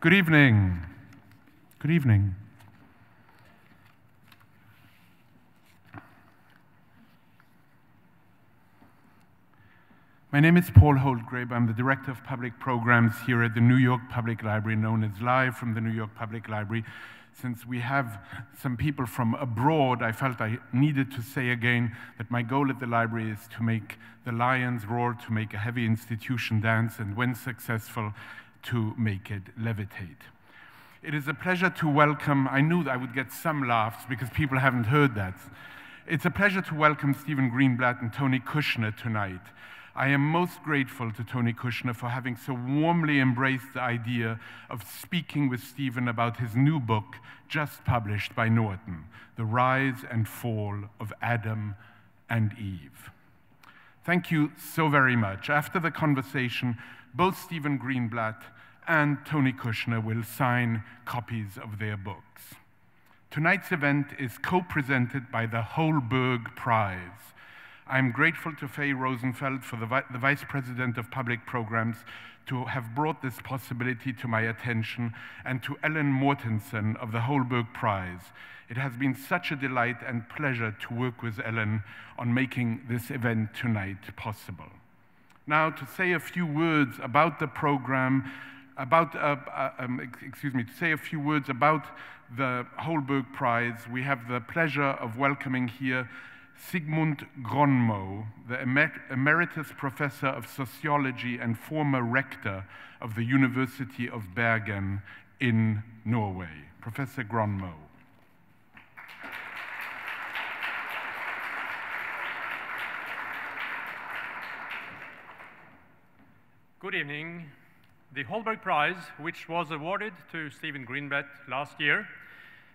Good evening. Good evening. My name is Paul Holtgrabe. I'm the Director of Public Programs here at the New York Public Library, known as Live from the New York Public Library. Since we have some people from abroad, I felt I needed to say again that my goal at the library is to make the lions roar, to make a heavy institution dance, and when successful, to make it levitate. It is a pleasure to welcome, I knew that I would get some laughs because people haven't heard that. It's a pleasure to welcome Stephen Greenblatt and Tony Kushner tonight. I am most grateful to Tony Kushner for having so warmly embraced the idea of speaking with Stephen about his new book, just published by Norton, The Rise and Fall of Adam and Eve. Thank you so very much. After the conversation, both Stephen Greenblatt and Tony Kushner will sign copies of their books. Tonight's event is co-presented by the Holberg Prize. I'm grateful to Faye Rosenfeld, for the Vice President of Public Programs, to have brought this possibility to my attention, and to Ellen Mortensen of the Holberg Prize. It has been such a delight and pleasure to work with Ellen on making this event tonight possible. Now, to say a few words about the program, to say a few words about the Holberg Prize, we have the pleasure of welcoming here Sigmund Gronmo, the Emeritus Professor of Sociology and former Rector of the University of Bergen in Norway. Professor Gronmo. Good evening. The Holberg Prize, which was awarded to Stephen Greenblatt last year,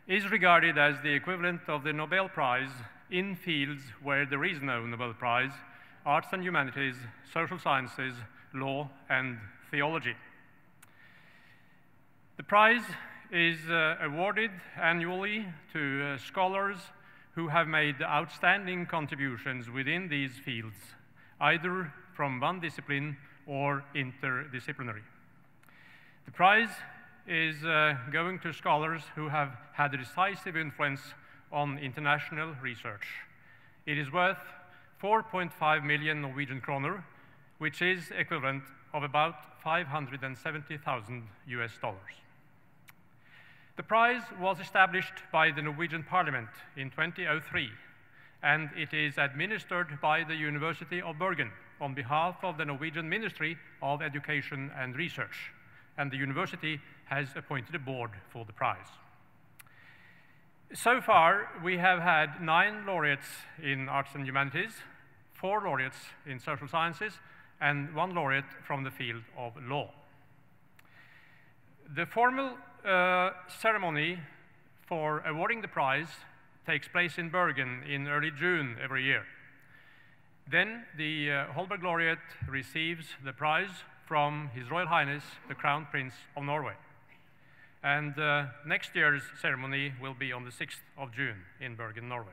is regarded as the equivalent of the Nobel Prize in fields where there is no Nobel Prize: arts and humanities, social sciences, law, and theology. The prize is awarded annually to scholars who have made outstanding contributions within these fields, either from one discipline or interdisciplinary. The prize is going to scholars who have had a decisive influence on international research. It is worth 4.5 million Norwegian kroner, which is equivalent of about $570,000. The prize was established by the Norwegian Parliament in 2003, and it is administered by the University of Bergen on behalf of the Norwegian Ministry of Education and Research, and the university has appointed a board for the prize. So far, we have had 9 laureates in arts and humanities, 4 laureates in social sciences, and 1 laureate from the field of law. The formal ceremony for awarding the prize takes place in Bergen in early June every year. Then the Holberg laureate receives the prize from His Royal Highness, the Crown Prince of Norway. And next year's ceremony will be on the 6th of June in Bergen, Norway.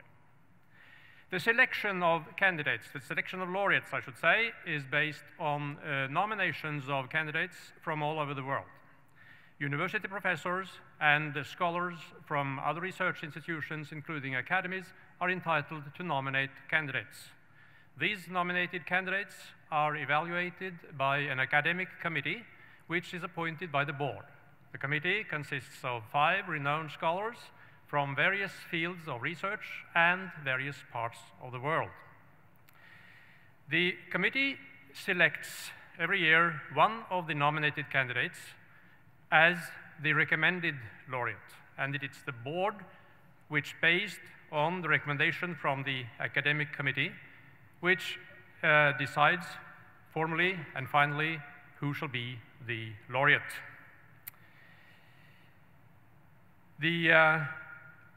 The selection of candidates, the selection of laureates, I should say, is based on nominations of candidates from all over the world. University professors and scholars from other research institutions, including academies, are entitled to nominate candidates. These nominated candidates are evaluated by an academic committee, which is appointed by the board. The committee consists of 5 renowned scholars from various fields of research and various parts of the world. The committee selects every year 1 of the nominated candidates as the recommended laureate, and it's the board which, based on the recommendation from the academic committee, which decides formally and finally who shall be the laureate. The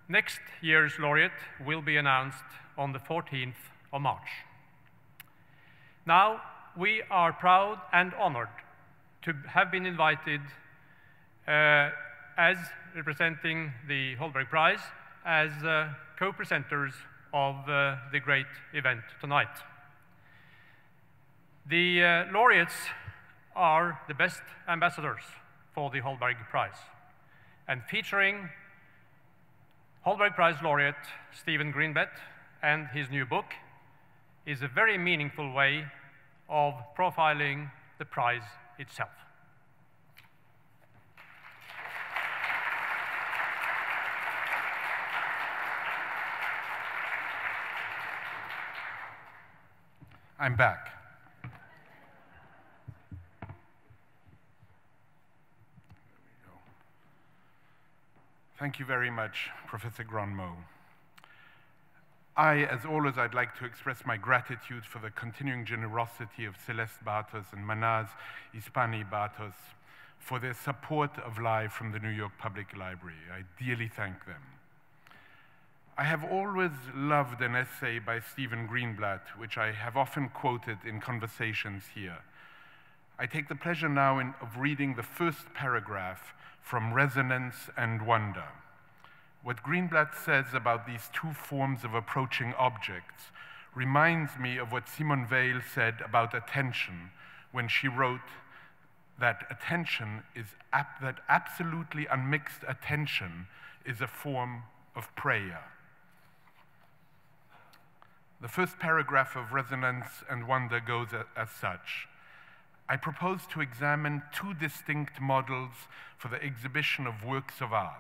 next year's laureate will be announced on the 14th of March. Now, we are proud and honored to have been invited as representing the Holberg Prize as co-presenters of the great event tonight. The laureates are the best ambassadors for the Holberg Prize, and featuring Holberg Prize laureate Stephen Greenblatt and his new book, is a very meaningful way of profiling the prize itself. I'm back. Thank you very much, Professor Gronmo. As always, I'd like to express my gratitude for the continuing generosity of Celeste Bartos and Manaz Hispani Bartos for their support of Live from the New York Public Library. I dearly thank them. I have always loved an essay by Stephen Greenblatt, which I have often quoted in conversations here. I take the pleasure now of reading the first paragraph from Resonance and Wonder. What Greenblatt says about these two forms of approaching objects reminds me of what Simone Weil said about attention when she wrote that attention is that absolutely unmixed attention is a form of prayer. The first paragraph of Resonance and Wonder goes as such. I propose to examine two distinct models for the exhibition of works of art,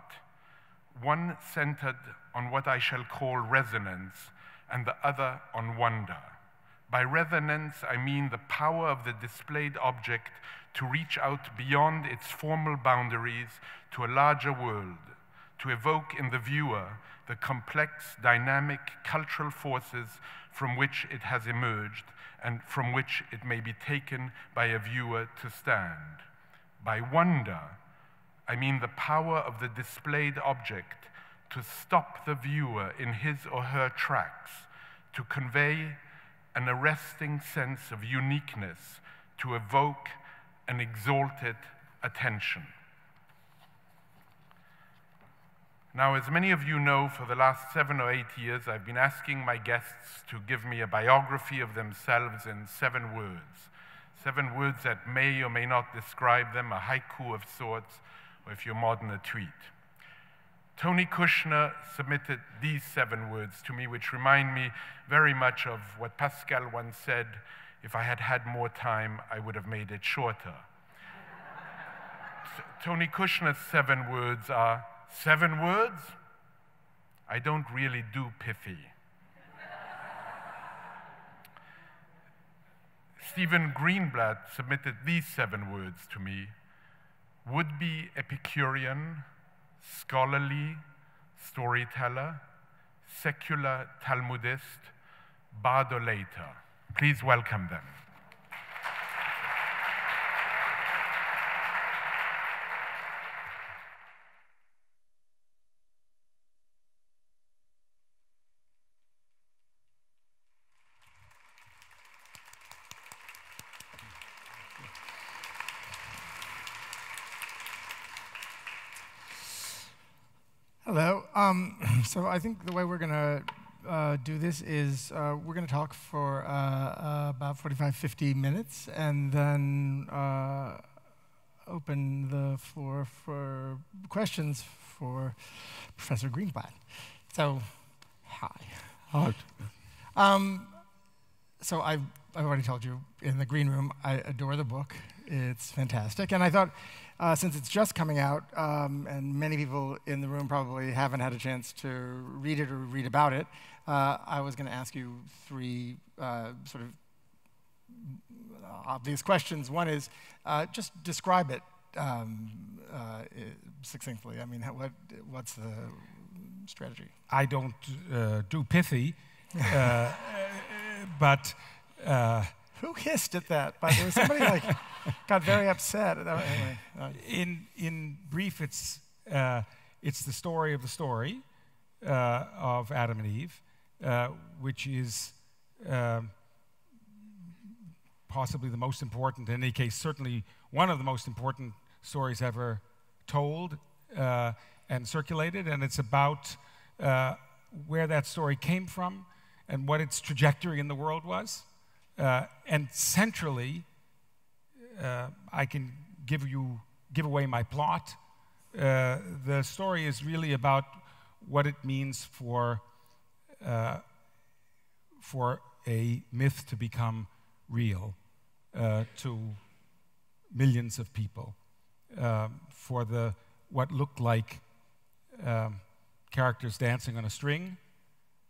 one centered on what I shall call resonance, and the other on wonder. By resonance, I mean the power of the displayed object to reach out beyond its formal boundaries to a larger world, to evoke in the viewer the complex, dynamic, cultural forces from which it has emerged and from which it may be taken by a viewer to stand. By wonder, I mean the power of the displayed object to stop the viewer in his or her tracks, to convey an arresting sense of uniqueness, to evoke an exalted attention. Now, as many of you know, for the last 7 or 8 years, I've been asking my guests to give me a biography of themselves in 7 words. 7 words that may or may not describe them, a haiku of sorts, or if you're modern, a tweet. Tony Kushner submitted these 7 words to me, which remind me very much of what Pascal once said, if I had had more time, I would have made it shorter. Tony Kushner's 7 words are, 7 words? I don't really do pithy. Stephen Greenblatt submitted these 7 words to me. Would-be Epicurean, scholarly, storyteller, secular Talmudist, bardolator. Please welcome them. Hello. So I think the way we're going to do this is we're going to talk for about 45, 50 minutes, and then open the floor for questions for Professor Greenblatt. So, hi. Hi. So I've already told you in the green room, I adore the book. It's fantastic. And I thought, since it's just coming out, and many people in the room probably haven't had a chance to read it or read about it, I was going to ask you 3 sort of obvious questions. One is, just describe it succinctly. I mean, what's the strategy? I don't do pithy, but... Who hissed at that? But there was somebody like got very upset. Anyway, in brief, it's the story of the story of Adam and Eve, which is possibly the most important. In any case, certainly one of the most important stories ever told and circulated. And it's about where that story came from and what its trajectory in the world was. And centrally, I can give you give away my plot. The story is really about what it means for a myth to become real to millions of people, for the what looked like characters dancing on a string,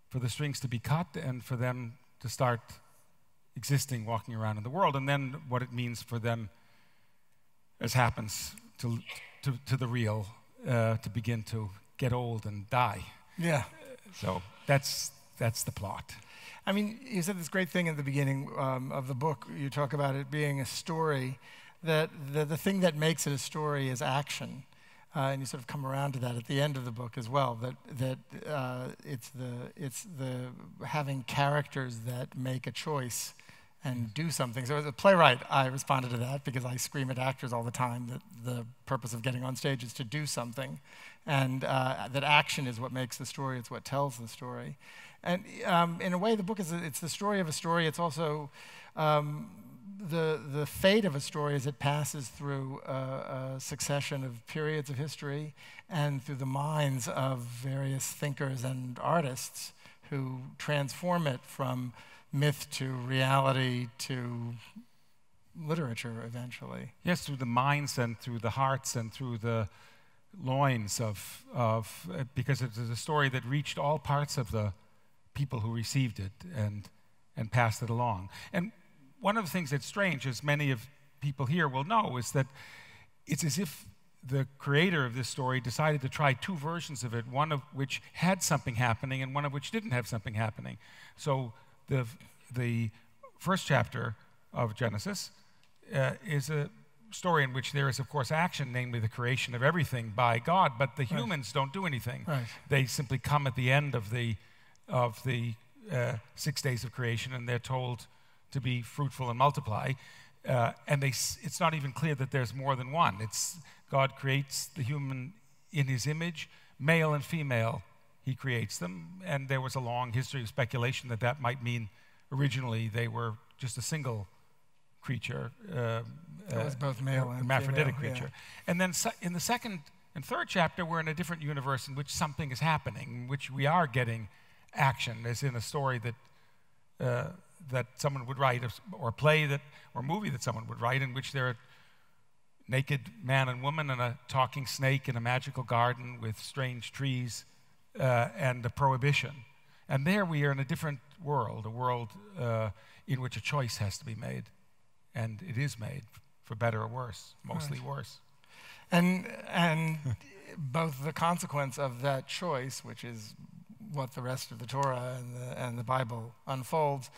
for the strings to be cut and for them to start existing, walking around in the world, and then what it means for them, as happens, to the real, to begin to get old and die. Yeah. So that's the plot. I mean, you said this great thing at the beginning of the book. You talk about it being a story, that the thing that makes it a story is action. And you sort of come around to that at the end of the book as well, that it's the having characters that make a choice and do something. So as a playwright, I responded to that because I scream at actors all the time that the purpose of getting on stage is to do something, and that action is what makes the story, it's what tells the story. And in a way, the book is, it's the story of a story, it's also the fate of a story as it passes through a succession of periods of history and through the minds of various thinkers and artists who transform it from myth to reality to literature eventually. Yes, through the minds and through the hearts and through the loins of because it is a story that reached all parts of the people who received it and passed it along. And one of the things that's strange, as many of people here will know, is that it's as if the creator of this story decided to try two versions of it, one of which had something happening and one of which didn't have something happening. So the first chapter of Genesis is a story in which there is, of course, action, namely the creation of everything by God, but the humans don't do anything. Right. They simply come at the end of the 6 days of creation, and they're told to be fruitful and multiply. It's not even clear that there's more than one. It's God creates the human in his image, male and female. He creates them, and there was a long history of speculation that that might mean originally they were just a single creature. It was both male and hermaphroditic female, creature. Yeah. And then in the second and third chapter, we're in a different universe in which something is happening, in which we are getting action, as in a story that, that someone would write, or a play that, or a movie that someone would write, in which there are naked man and woman and a talking snake in a magical garden with strange trees, and the prohibition. And there we are in a different world, a world in which a choice has to be made. And it is made, for better or worse, mostly worse. And both the consequence of that choice, which is what the rest of the Torah and the Bible unfolds,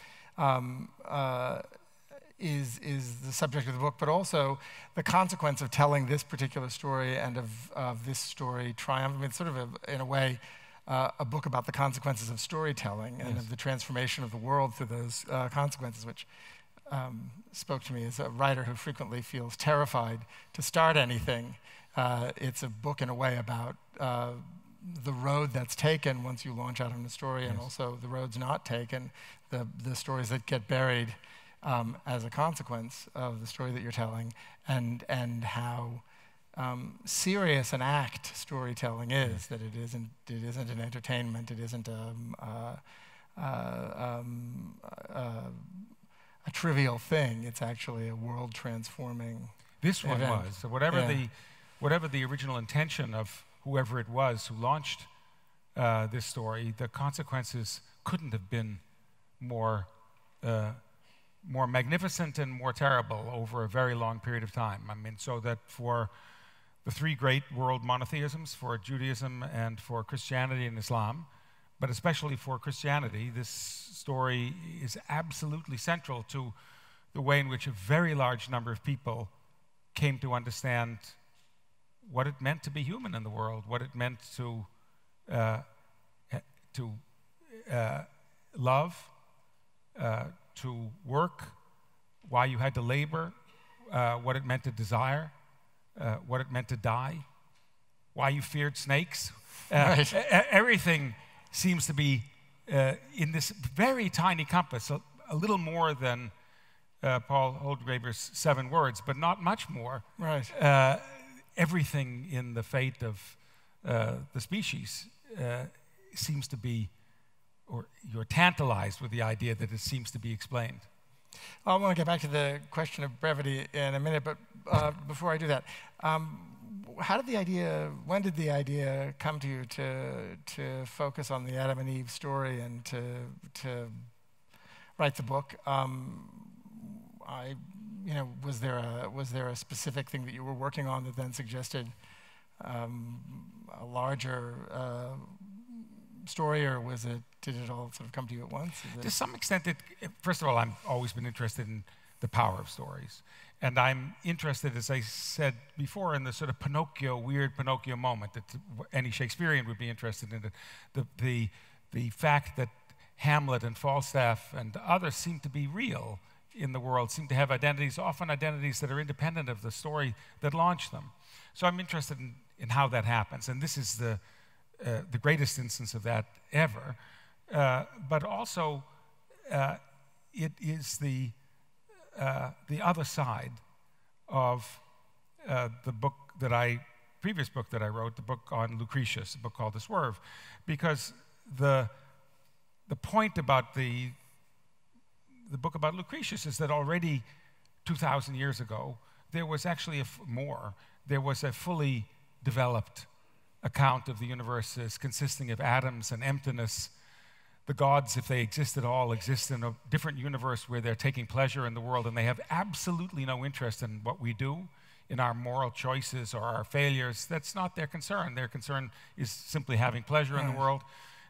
is the subject of the book, but also the consequence of telling this particular story and of this story triumph. I mean, it's sort of, in a way, a book about the consequences of storytelling and of the transformation of the world through those consequences, which spoke to me as a writer who frequently feels terrified to start anything. It's a book, in a way, about the road that's taken once you launch out on a story, and also the roads not taken, the stories that get buried as a consequence of the story that you're telling, and how serious an act storytelling is, that it isn't an entertainment, it isn't a trivial thing, it's actually a world transforming This one event. Was. So whatever the original intention of whoever it was who launched this story, the consequences couldn't have been more magnificent and more terrible over a very long period of time. I mean, so that for the three great world monotheisms, for Judaism and for Christianity and Islam, but especially for Christianity, this story is absolutely central to the way in which a very large number of people came to understand what it meant to be human in the world, what it meant to love, to work, why you had to labor, what it meant to desire, what it meant to die, why you feared snakes. Everything seems to be in this very tiny compass, a little more than Paul Holtgrabe's 7 words, but not much more. Right. everything in the fate of the species seems to be, or you're tantalized with the idea that it seems to be explained. I want to get back to the question of brevity in a minute, but before I do that, how did the idea, when did the idea come to you to focus on the Adam and Eve story and to write the book? Was there a specific thing that you were working on that then suggested a larger story, or was it, did it all sort of come to you at once? To some extent, first of all, I've always been interested in the power of stories. And I'm interested, as I said before, in the sort of Pinocchio, weird Pinocchio moment that any Shakespearean would be interested in. The fact that Hamlet and Falstaff and others seem to be real in the world, seem to have identities, often identities that are independent of the story that launched them. So I'm interested in how that happens. And this is the greatest instance of that ever. But also, it is the other side of the previous book that I wrote, the book on Lucretius, a book called The Swerve, because the point about the book about Lucretius is that already 2,000 years ago, there was actually there was a fully developed account of the universe as consisting of atoms and emptiness. The gods, if they exist at all, exist in a different universe where they're taking pleasure in the world, and they have absolutely no interest in what we do, in our moral choices or our failures. That's not their concern. Their concern is simply having pleasure in the world.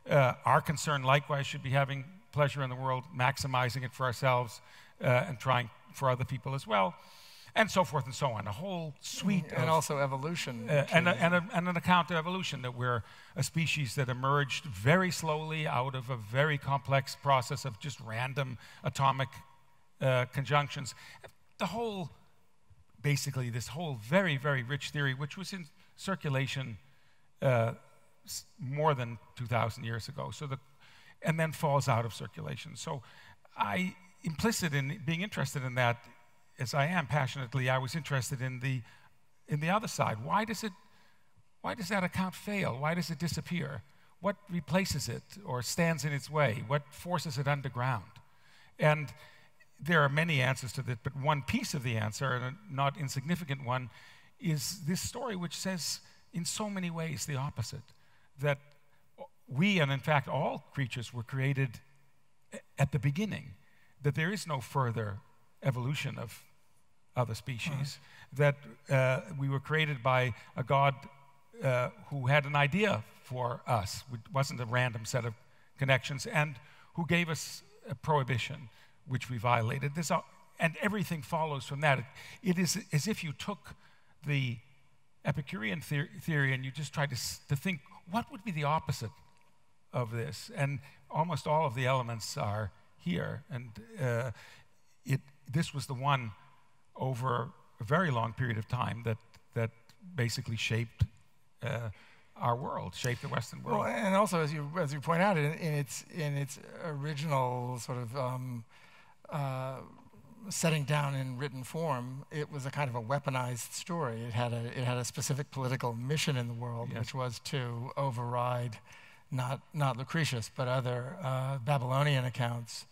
Our concern, likewise, should be having pleasure in the world, maximizing it for ourselves, and trying for other people as well, and so forth and so on. A whole suite of... And also evolution. And an account of evolution, that we're a species that emerged very slowly out of a very complex process of just random atomic conjunctions. The whole, basically, this whole very, very rich theory, which was in circulation more than 2,000 years ago, so and then falls out of circulation. So I, implicit in being interested in that, as I am passionately, I was interested in the other side. Why does that account fail? Why does it disappear? What replaces it or stands in its way? What forces it underground? And there are many answers to that, but one piece of the answer, and a not insignificant one, is this story, which says in so many ways the opposite, that we, and in fact all creatures, were created at the beginning, that there is no further evolution of other species, that we were created by a God who had an idea for us, which wasn't a random set of connections, and who gave us a prohibition, which we violated. And everything follows from that. It is as if you took the Epicurean theory and you just tried to think, what would be the opposite of this? And almost all of the elements are here, and this was the one over a very long period of time that basically shaped our world, shaped the Western world. Well, and also, as you point out, in its original sort of setting down in written form, it was a kind of a weaponized story. It had a specific political mission in the world, yes, which was to override not Lucretius, but other Babylonian accounts.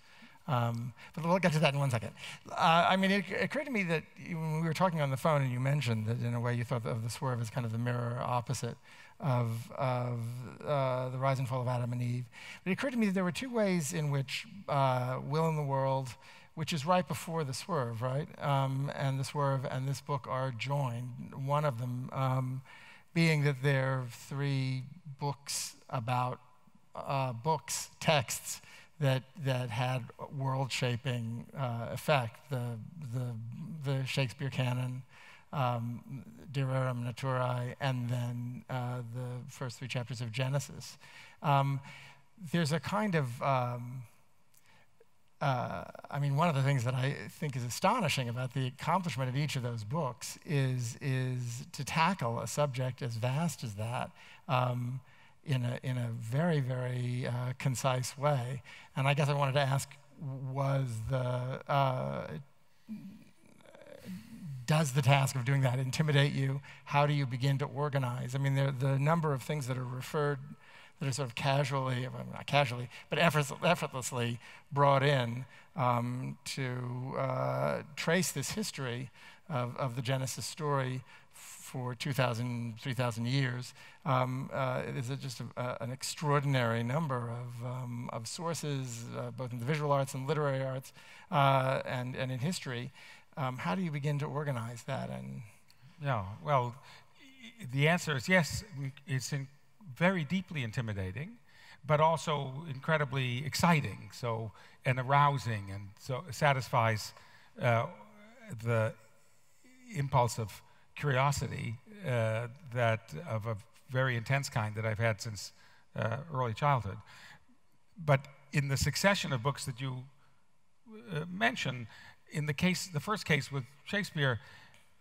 But we'll get to that in one second. I mean, it occurred to me that when we were talking on the phone and you mentioned that in a way you thought of The Swerve as kind of the mirror opposite of the rise and fall of Adam and Eve. But it occurred to me that there were two ways in which Will in the World, which is right before The Swerve, right? And The Swerve and this book are joined, one of them being that there are three books about texts, that had world-shaping effect. The Shakespeare canon, De rerum naturae, and then the first three chapters of Genesis. There's a kind of, I mean, one of the things that I think is astonishing about the accomplishment of each of those books is to tackle a subject as vast as that, in a very, very concise way. And I guess I wanted to ask, was the does the task of doing that intimidate you? How do you begin to organize? I mean, the number of things that are referred, that are sort of casually, well, not casually, but effortlessly brought in to trace this history of the Genesis story for 2,000, 3,000 years, is just an extraordinary number of sources, both in the visual arts and literary arts, and in history. How do you begin to organize that? And yeah, well, the answer is yes. It's very deeply intimidating, but also incredibly exciting. So and arousing, and so it satisfies the impulse of curiosity that of a very intense kind that I've had since early childhood. But in the succession of books that you mention, in the case, the first case with Shakespeare,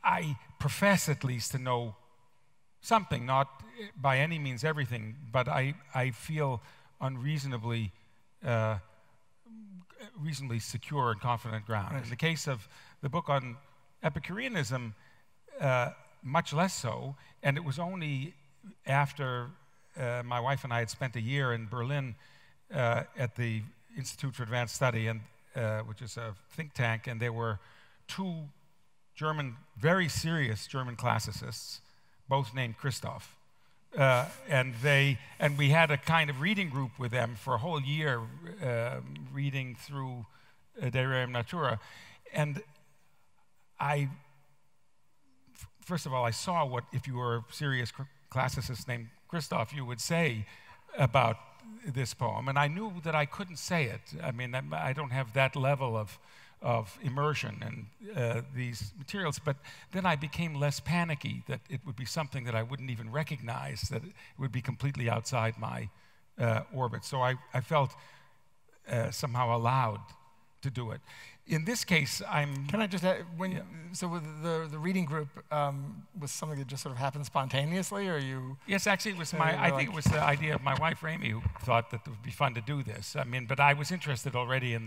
I profess at least to know something, not by any means everything, but I feel unreasonably reasonably secure and confident ground. Right. In the case of the book on Epicureanism, much less so, and it was only after my wife and I had spent a year in Berlin at the Institute for Advanced Study, and which is a think tank, and there were two German, very serious German classicists, both named Christoph, and we had a kind of reading group with them for a whole year, reading through De rerum naturae, and first of all, I saw what, if you were a serious classicist named Christoph, you would say about this poem, and I knew that I couldn't say it. I mean, I don't have that level of immersion in these materials, but then I became less panicky that it would be something that I wouldn't even recognize, that it would be completely outside my orbit. So I felt somehow allowed to do it. In this case, I'm... Can I just add, when, yeah. So with the reading group was something that just sort of happened spontaneously, or you... Yes, actually it was my, I think it was the idea of my wife, Ramey, who thought that it would be fun to do this. I mean, but I was interested already in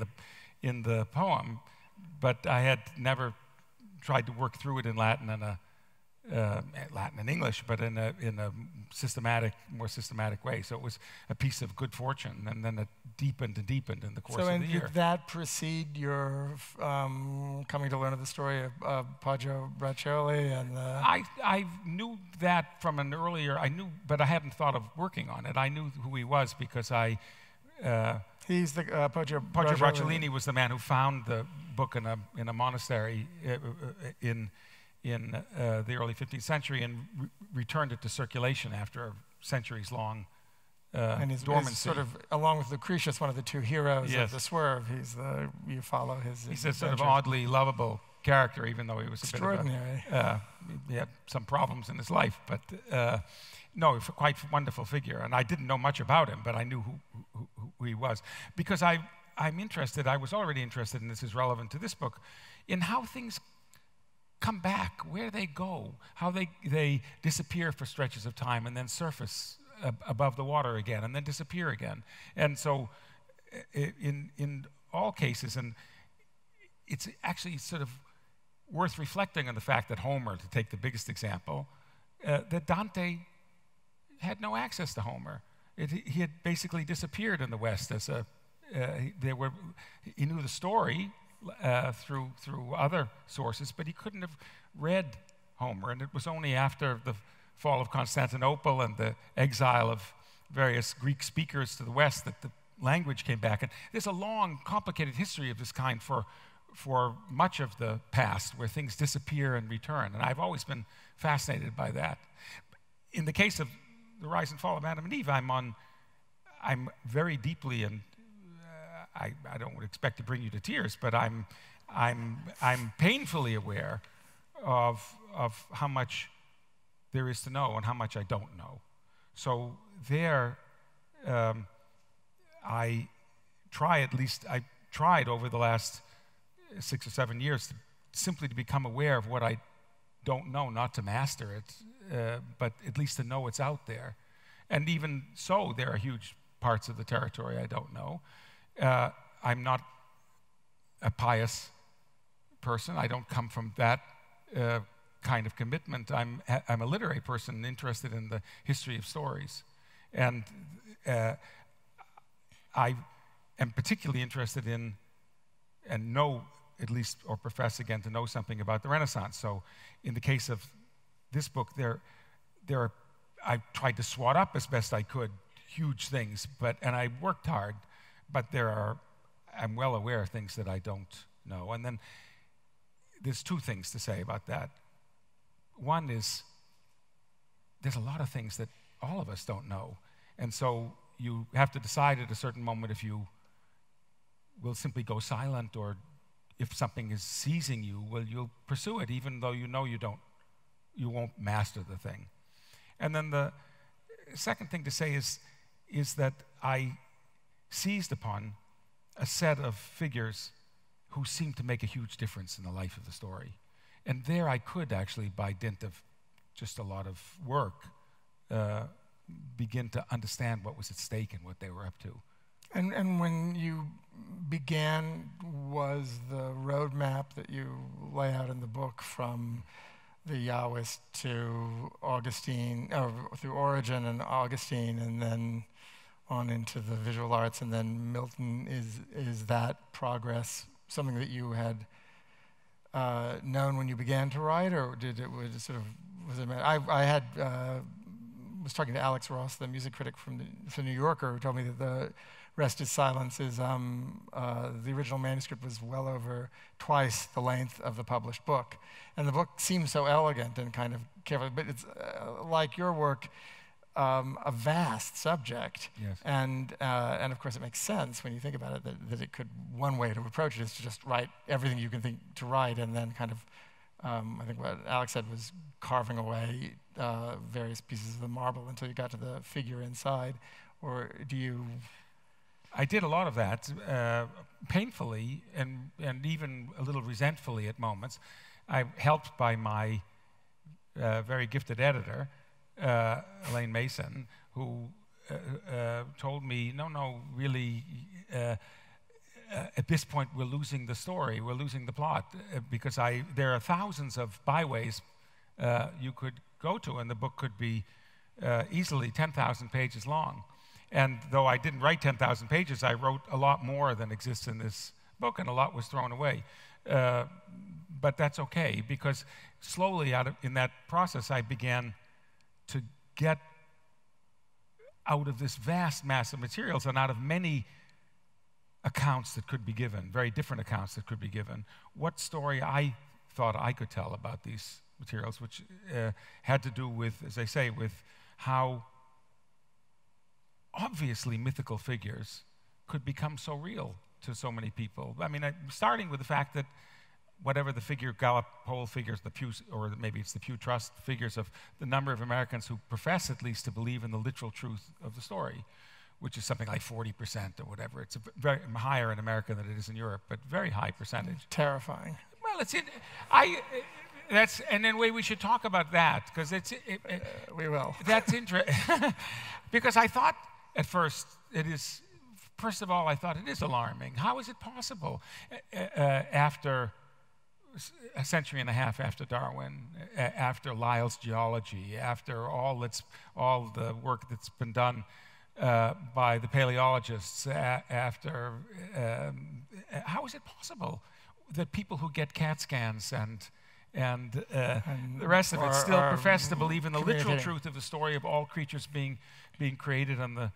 the poem, but I had never tried to work through it in Latin and Latin and English, but in a more systematic way. So it was a piece of good fortune, and then it deepened and deepened in the course of the year. So did that precede your coming to learn of the story of Poggio Bracciolini? And I knew that from an earlier, but I hadn't thought of working on it. I knew who he was because I... He's the Poggio Bracciolini was the man who found the book in a monastery in the early 15th century and returned it to circulation after centuries-long dormancy. He's sort of, along with Lucretius, one of the two heroes of The Swerve. He's the, you follow his... He's a sort of oddly lovable character, even though he was a bit of he had some problems in his life, but no, quite a wonderful figure. And I didn't know much about him, but I knew who he was. Because I was already interested, and this is relevant to this book, in how things come back, where they go, how they disappear for stretches of time and then surface above the water again and then disappear again. And so in all cases, and it's actually sort of worth reflecting on the fact that Homer, to take the biggest example, that Dante had no access to Homer. He had basically disappeared in the West as a, he knew the story, through other sources, but he couldn't have read Homer, and it was only after the fall of Constantinople and the exile of various Greek speakers to the West that the language came back. And there's a long, complicated history of this kind for much of the past, where things disappear and return, and I've always been fascinated by that. In the case of the rise and fall of Adam and Eve, I'm very deeply and I don't expect to bring you to tears, but I'm painfully aware of how much there is to know and how much I don't know. So there, I try at least, I tried over the last 6 or 7 years simply to become aware of what I don't know, not to master it, but at least to know it's out there. And even so, there are huge parts of the territory I don't know. I'm not a pious person. I don't come from that kind of commitment. I'm a literary person interested in the history of stories, and I am particularly interested in and know at least, or profess again to know something about the Renaissance. So, in the case of this book, I tried to swat up as best I could huge things, and I worked hard. But I'm well aware of things that I don't know. And then there's two things to say about that. One is there's a lot of things that all of us don't know, and so you have to decide at a certain moment if you will simply go silent, or if something is seizing you, well, you'll pursue it, even though you know you won't master the thing. And then the second thing to say is that I seized upon a set of figures who seemed to make a huge difference in the life of the story. And there I could actually, by dint of just a lot of work, begin to understand what was at stake and what they were up to. And when you began, was the roadmap that you lay out in the book from the Yahwist to Augustine, through Origen and Augustine, and then on into the visual arts, and then Milton, is that progress something that you had known when you began to write, or was it? I was talking to Alex Ross, the music critic from New Yorker, who told me that the Rest is Silence is, the original manuscript was well over twice the length of the published book. And the book seems so elegant and kind of careful, but it's, like your work, a vast subject. Yes. And of course it makes sense when you think about it that it could, one way to approach it is to just write everything you can think to write, and then kind of, I think what Alex said was carving away various pieces of the marble until you got to the figure inside. Or do you? I did a lot of that, painfully and even a little resentfully at moments. I'm helped by my very gifted editor, Elaine Mason, who told me, no, really, at this point we're losing the story, we're losing the plot, because there are thousands of byways you could go to, and the book could be easily 10,000 pages long. And though I didn't write 10,000 pages, I wrote a lot more than exists in this book, and a lot was thrown away. But that's okay, because slowly in that process, I began to get out of this vast mass of materials and out of many accounts that could be given, very different accounts that could be given, what story I thought I could tell about these materials, which had to do with, as I say, with how obviously mythical figures could become so real to so many people. I mean, starting with the fact that whatever the figure, Gallup poll figures, the Pew, or maybe it's the Pew Trust figures of the number of Americans who profess at least to believe in the literal truth of the story, which is something like 40% or whatever. It's very higher in America than it is in Europe, but very high percentage. Terrifying. Well, and in a way we should talk about that, because we will. That's interesting. Because I thought, at first, first of all, I thought it is alarming. How is it possible after a century and a half after Darwin, after Lyell's geology, after all the work that's been done by the paleontologists, after, how is it possible that people who get CAT scans and the rest of it still profess to believe in the literal truth of the story of all creatures being created on the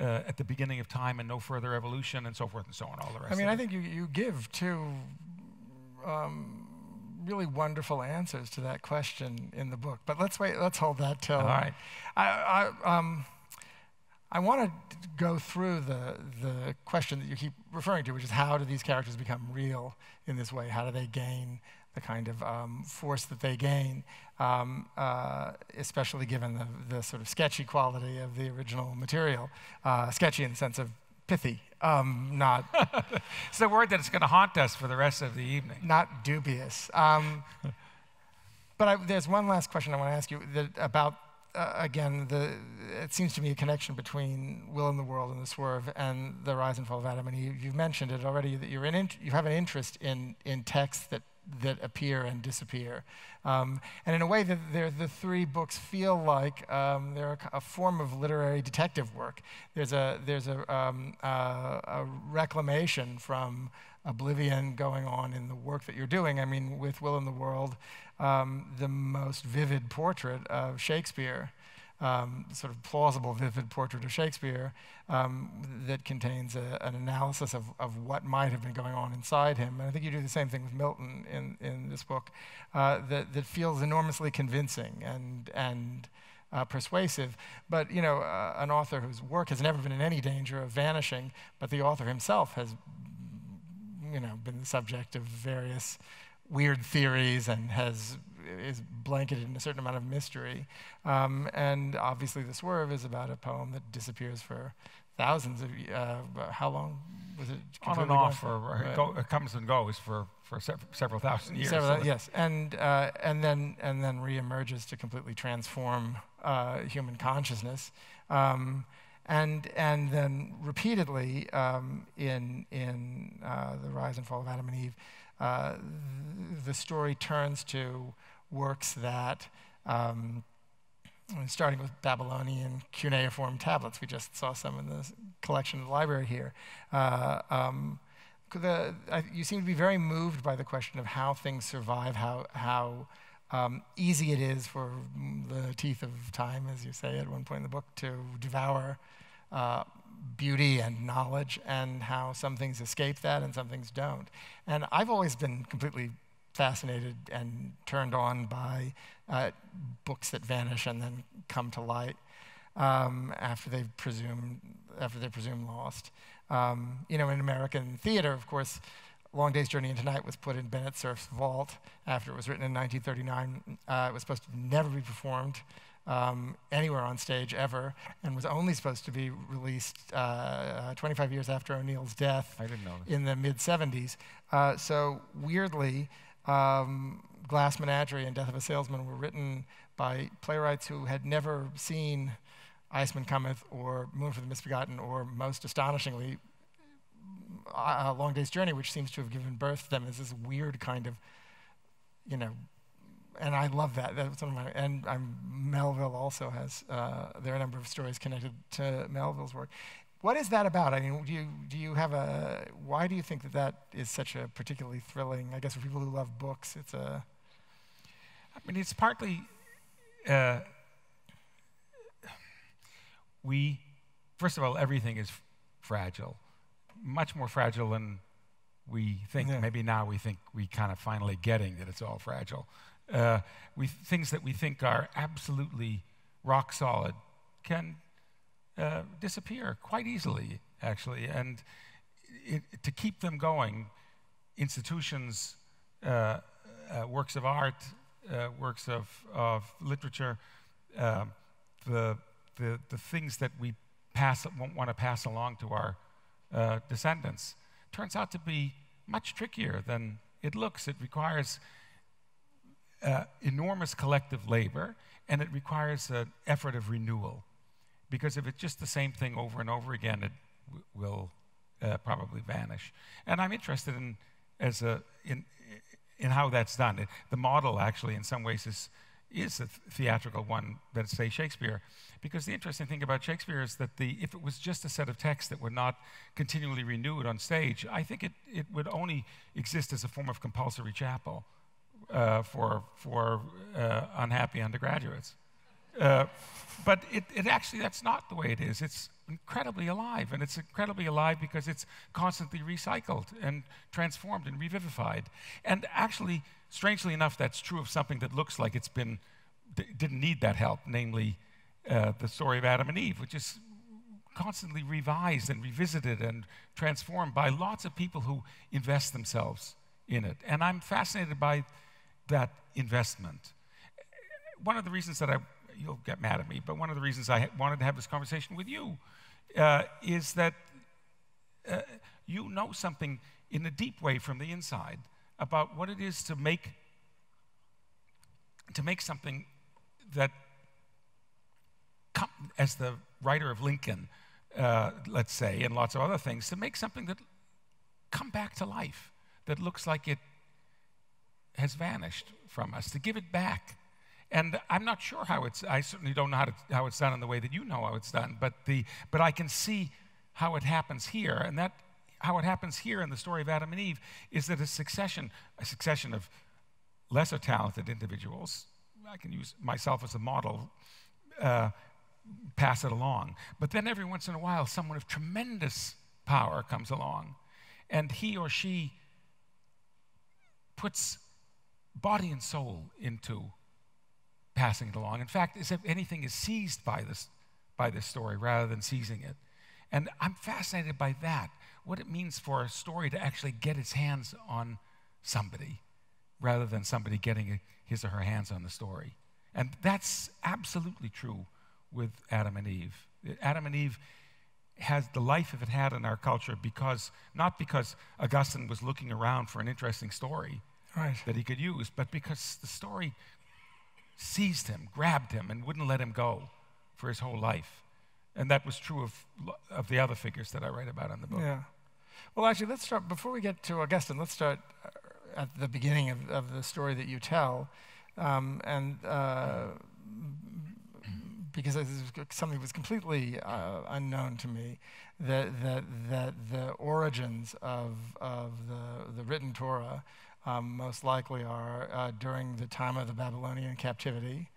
at the beginning of time and no further evolution and so forth and so on, all the rest. I mean, I think you give two really wonderful answers to that question in the book. But let's wait. Let's hold that till. All right. I want to go through the question that you keep referring to, which is how do these characters become real in this way? How do they gain the kind of force that they gain, especially given the sort of sketchy quality of the original material. Sketchy in the sense of pithy, not... It's the word that's going to haunt us for the rest of the evening. Not dubious. But there's one last question I want to ask you about, again, it seems to me a connection between Will and the World and The Swerve and the rise and fall of Adam. And you've mentioned it already, that you have an interest in texts that that appear and disappear. And in a way, the three books feel like they're a form of literary detective work. There's a reclamation from oblivion going on in the work that you're doing. I mean, with Will and the World, the most vivid portrait of Shakespeare, sort of plausible, vivid portrait of Shakespeare that contains an analysis of what might have been going on inside him. And I think you do the same thing with Milton in this book that feels enormously convincing and persuasive. But, you know, an author whose work has never been in any danger of vanishing, but the author himself has, you know, been the subject of various weird theories and is blanketed in a certain amount of mystery. And obviously The Swerve is about a poem that disappears for thousands of, how long was it? On and off, it comes and goes for several thousand years. Yes, and then reemerges to completely transform human consciousness. And then repeatedly in The Rise and Fall of Adam and Eve, the story turns to works that, starting with Babylonian cuneiform tablets, we just saw some in the collection in the library here. You seem to be very moved by the question of how things survive, how easy it is for the teeth of time, as you say at one point in the book, to devour beauty and knowledge, and how some things escape that and some things don't. And I've always been completely fascinated and turned on by books that vanish and then come to light after they're presumed lost. You know, in American theater, of course, Long Day's Journey into Night was put in Bennett Cerf's vault after it was written in 1939. It was supposed to never be performed anywhere on stage ever, and was only supposed to be released 25 years after O'Neill's death. I didn't know this. In the mid-'70s. So weirdly, Glass Menagerie and Death of a Salesman were written by playwrights who had never seen Iceman Cometh or Moon for the Misbegotten, or most astonishingly, Long Day's Journey, which seems to have given birth to them as this weird kind of, you know, and I love that. That's one of my, and Melville also has, there are a number of stories connected to Melville's work. What is that about? I mean, do you have a, why do you think that is such a particularly thrilling, I guess for people who love books, it's a... I mean, it's partly, first of all, everything is fragile. Much more fragile than we think. Yeah. Maybe now we think we kind of finally getting that it's all fragile. Things that we think are absolutely rock solid can disappear quite easily, actually. And to keep them going, institutions, works of art, works of literature, the things that we won't want to pass along to our descendants, turns out to be much trickier than it looks. It requires enormous collective labor, and it requires an effort of renewal. Because if it's just the same thing over and over again, it will probably vanish. And I'm interested in how that's done. The model, actually, in some ways, is a theatrical one, let's say Shakespeare, because the interesting thing about Shakespeare is that if it was just a set of texts that were not continually renewed on stage, I think it would only exist as a form of compulsory chapel for unhappy undergraduates. But it actually, that's not the way it is. It's incredibly alive, and it's incredibly alive because it's constantly recycled and transformed and revivified. And actually, strangely enough, that's true of something that looks like it's didn't need that help, namely the story of Adam and Eve, which is constantly revised and revisited and transformed by lots of people who invest themselves in it. And I'm fascinated by that investment. One of the reasons that you'll get mad at me, but one of the reasons I wanted to have this conversation with you is that you know something in a deep way from the inside about what it is to make something that, as the writer of Lincoln, let's say, and lots of other things, to make something that come back to life, that looks like it has vanished from us, to give it back. And I'm not sure how it's, I certainly don't know how it's done in the way that you know how it's done, but I can see how it happens here. And that, how it happens here in the story of Adam and Eve is that a succession of lesser talented individuals, I can use myself as a model, pass it along. But then every once in a while, someone of tremendous power comes along, and he or she puts body and soul into passing it along. In fact, as if anything is seized by this story rather than seizing it. And I'm fascinated by that, what it means for a story to actually get its hands on somebody rather than somebody getting his or her hands on the story. And that's absolutely true with Adam and Eve. Adam and Eve has the life it had in our culture because, not because Augustine was looking around for an interesting story that he could use, but because the story seized him, grabbed him, and wouldn't let him go for his whole life. And that was true of the other figures that I write about in the book. Yeah. Well, actually, let's start, before we get to Augustine, let's start at the beginning of the story that you tell. Because this is something that was completely unknown to me, that the origins of the written Torah most likely are during the time of the Babylonian captivity,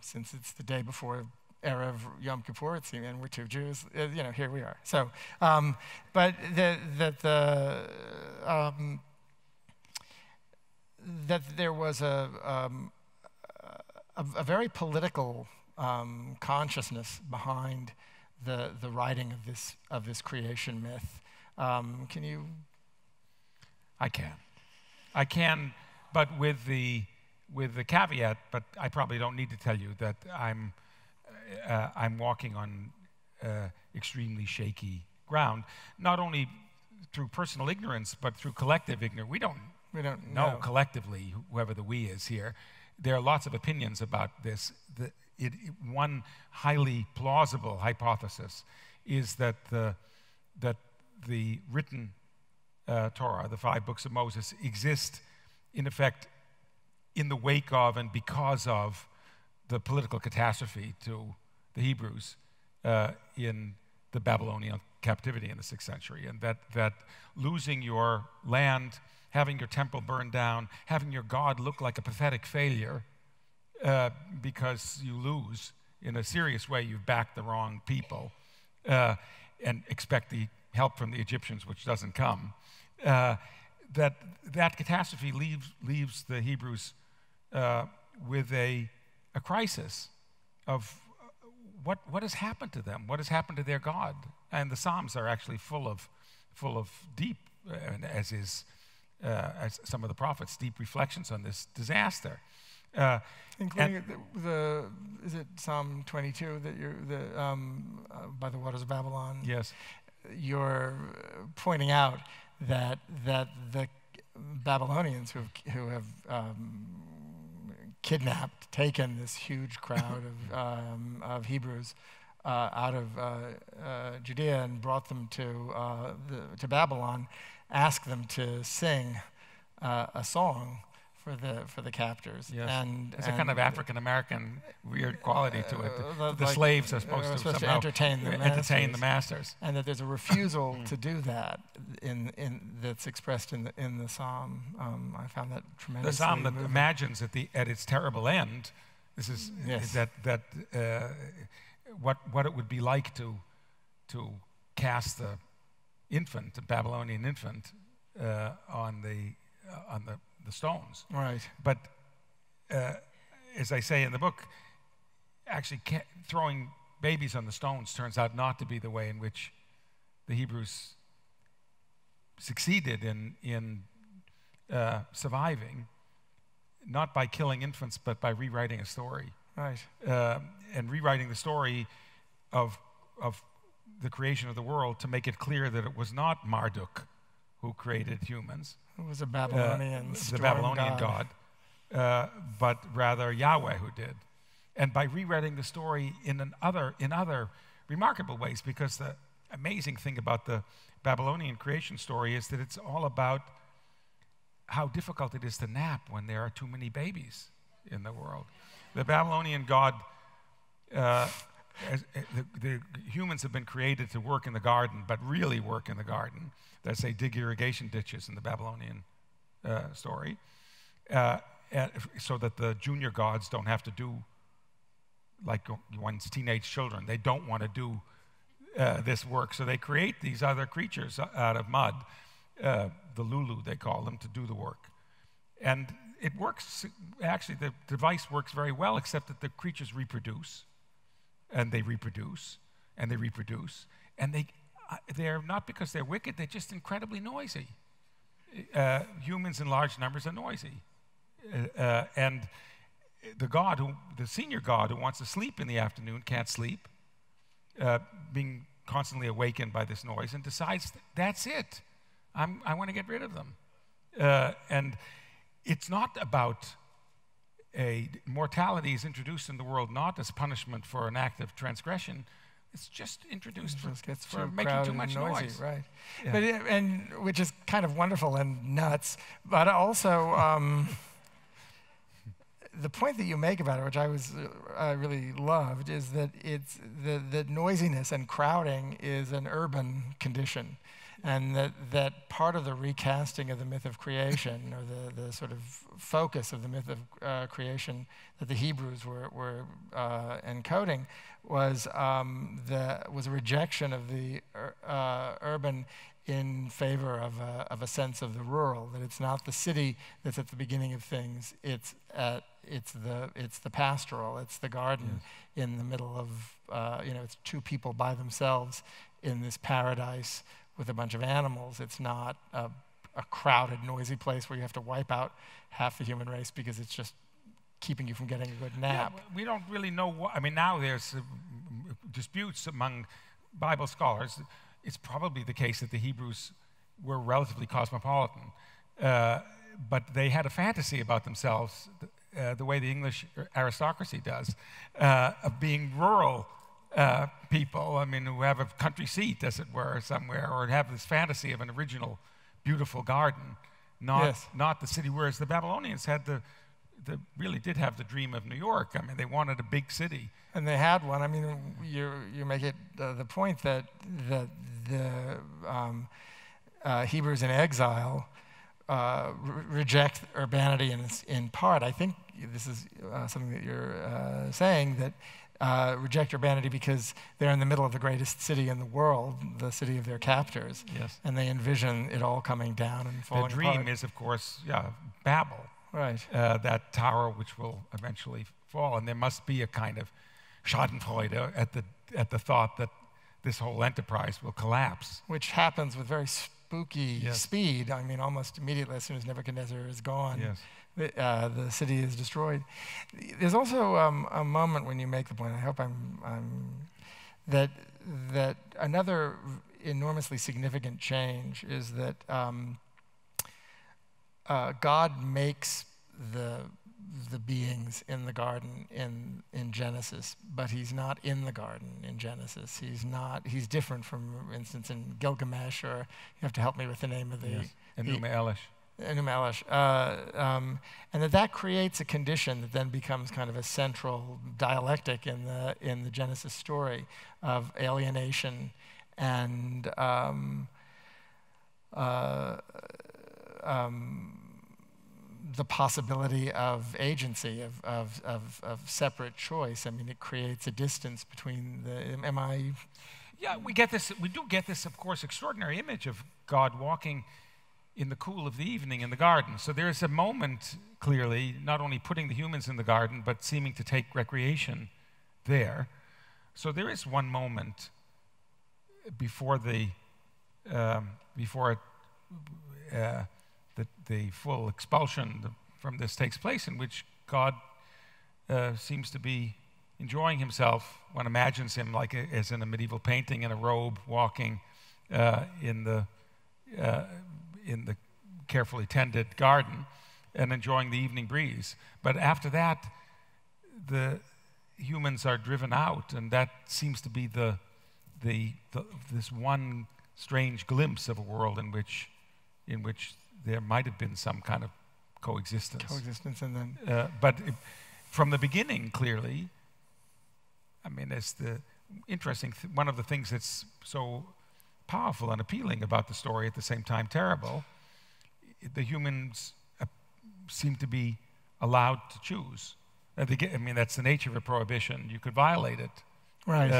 since it's the day before Erev Yom Kippur, it's, and we're two Jews, you know, here we are. So, that there was a very political consciousness behind the writing of this creation myth. Can you? I can, but with the caveat. But I probably don't need to tell you that I'm walking on extremely shaky ground. Not only through personal ignorance, but through collective ignorance. We don't know collectively, whoever the we is here. There are lots of opinions about this. One highly plausible hypothesis is that the written Torah, the 5 books of Moses, exist in effect in the wake of and because of the political catastrophe to the Hebrews in the Babylonian captivity in the 6th century, and that losing your land, having your temple burned down, having your God look like a pathetic failure because you lose in a serious way, you've backed the wrong people and expect the help from the Egyptians, which doesn't come, that catastrophe leaves the Hebrews with a crisis of what has happened to them, what has happened to their God. And the Psalms are actually full of deep, as some of the prophets, deep reflections on this disaster, including the is it Psalm 22 that you're by the waters of Babylon? Yes, you're pointing out that the Babylonians who have kidnapped, taken this huge crowd of Hebrews out of Judea and brought them to Babylon, asked them to sing a song for the captors. Yes. And there's a kind of African-American weird quality to it. The like slaves are supposed to entertain the masters. And that there's a refusal to do that that's expressed in the psalm. I found that tremendously moving. The psalm that imagines at its terrible end, this is what it would be like to cast the infant, a Babylonian infant, on the stones. Right. But as I say in the book, actually throwing babies on the stones turns out not to be the way in which the Hebrews succeeded in surviving, not by killing infants, but by rewriting a story. Right. And rewriting the story of the creation of the world to make it clear that it was not Marduk who created humans. It was a Babylonian god. But rather Yahweh who did. And by rewriting the story in other remarkable ways, because the amazing thing about the Babylonian creation story is that it's all about how difficult it is to nap when there are too many babies in the world. The Babylonian god, the humans have been created to work in the garden, but really work in the garden. That's, they dig irrigation ditches in the Babylonian story, so that the junior gods don't have to do like one's teenage children. They don't want to do this work, so they create these other creatures out of mud, the lulu they call them, to do the work. And it works, actually the device works very well, except that the creatures reproduce, and they reproduce, and they reproduce, and they're not because they're wicked, they're just incredibly noisy. Humans in large numbers are noisy. And the god, the senior god who wants to sleep in the afternoon, can't sleep, being constantly awakened by this noise, and decides that's it. I want to get rid of them. And it's not about mortality is introduced in the world not as punishment for an act of transgression. It's just introduced for making too much noise, right? Yeah. But which is kind of wonderful and nuts. But also, the point that you make about it, which I really loved, is that it's the noisiness and crowding is an urban condition, and that part of the recasting of the myth of creation, or the sort of focus of the myth of creation that the Hebrews were encoding, was a rejection of the urban in favor of a sense of the rural. That it's not the city that's at the beginning of things. It's the pastoral. It's the garden in the middle of it's two people by themselves in this paradise with a bunch of animals. It's not a crowded, noisy place where you have to wipe out half the human race because it's just keeping you from getting a good nap. Yeah, we don't really know what, I mean, now there's disputes among Bible scholars. It's probably the case that the Hebrews were relatively cosmopolitan, but they had a fantasy about themselves, the way the English aristocracy does, of being rural people, I mean, who have a country seat, as it were, somewhere, or have this fantasy of an original, beautiful garden, not the city, whereas the Babylonians had really did have the dream of New York. I mean, they wanted a big city. And they had one. I mean, you make it the point that the Hebrews in exile reject urbanity in part. I think this is something that you're saying, that reject urbanity because they're in the middle of the greatest city in the world, the city of their captors. Yes. And they envision it all coming down and falling apart. The dream is, of course, Babel. Right. That tower which will eventually fall, and there must be a kind of schadenfreude at the thought that this whole enterprise will collapse. Which happens with very spooky speed. I mean, almost immediately, as soon as Nebuchadnezzar is gone, the city is destroyed. There's also a moment when you make the point. I hope that another enormously significant change is that. God makes the beings in the garden in Genesis, but he's not in the garden in Genesis. He's different from, for instance, in Gilgamesh, or you have to help me with the name of the... Yes. Enuma Elish. Enuma Elish. And that creates a condition that then becomes kind of a central dialectic in the Genesis story of alienation and... the possibility of agency, of separate choice. I mean, it creates a distance between the. Am I? Yeah, we get this. We do get this, of course, extraordinary image of God walking in the cool of the evening in the garden. So there is a moment, clearly, not only putting the humans in the garden, but seeming to take recreation there. So there is one moment before the the full expulsion from this takes place, in which God seems to be enjoying himself. One imagines him like as in a medieval painting, in a robe, walking in the carefully tended garden and enjoying the evening breeze. But after that, the humans are driven out, and that seems to be this one strange glimpse of a world in which there might have been some kind of coexistence. Coexistence, and then... but it, from the beginning, clearly, I mean, it's the interesting, one of the things that's so powerful and appealing about the story, at the same time terrible, the humans seem to be allowed to choose. I mean, that's the nature of a prohibition. You could violate it. Right.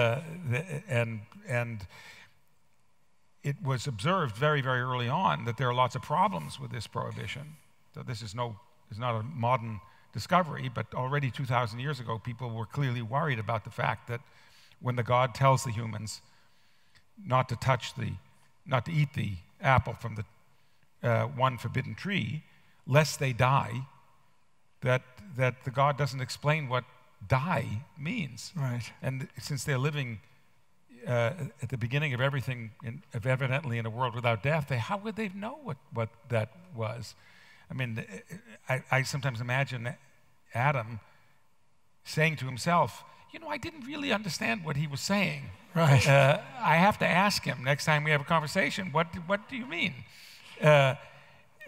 And it was observed very, very early on that there are lots of problems with this prohibition. So this is not a modern discovery, but already 2,000 years ago, people were clearly worried about the fact that when the God tells the humans not to touch the, not to eat the apple from the one forbidden tree, lest they die, that the God doesn't explain what die means. Right. And since they're living at the beginning of everything, evidently in a world without death, how would they know what that was? I mean, I sometimes imagine Adam saying to himself, you know, I didn't really understand what he was saying. Right. I have to ask him next time we have a conversation, what do you mean?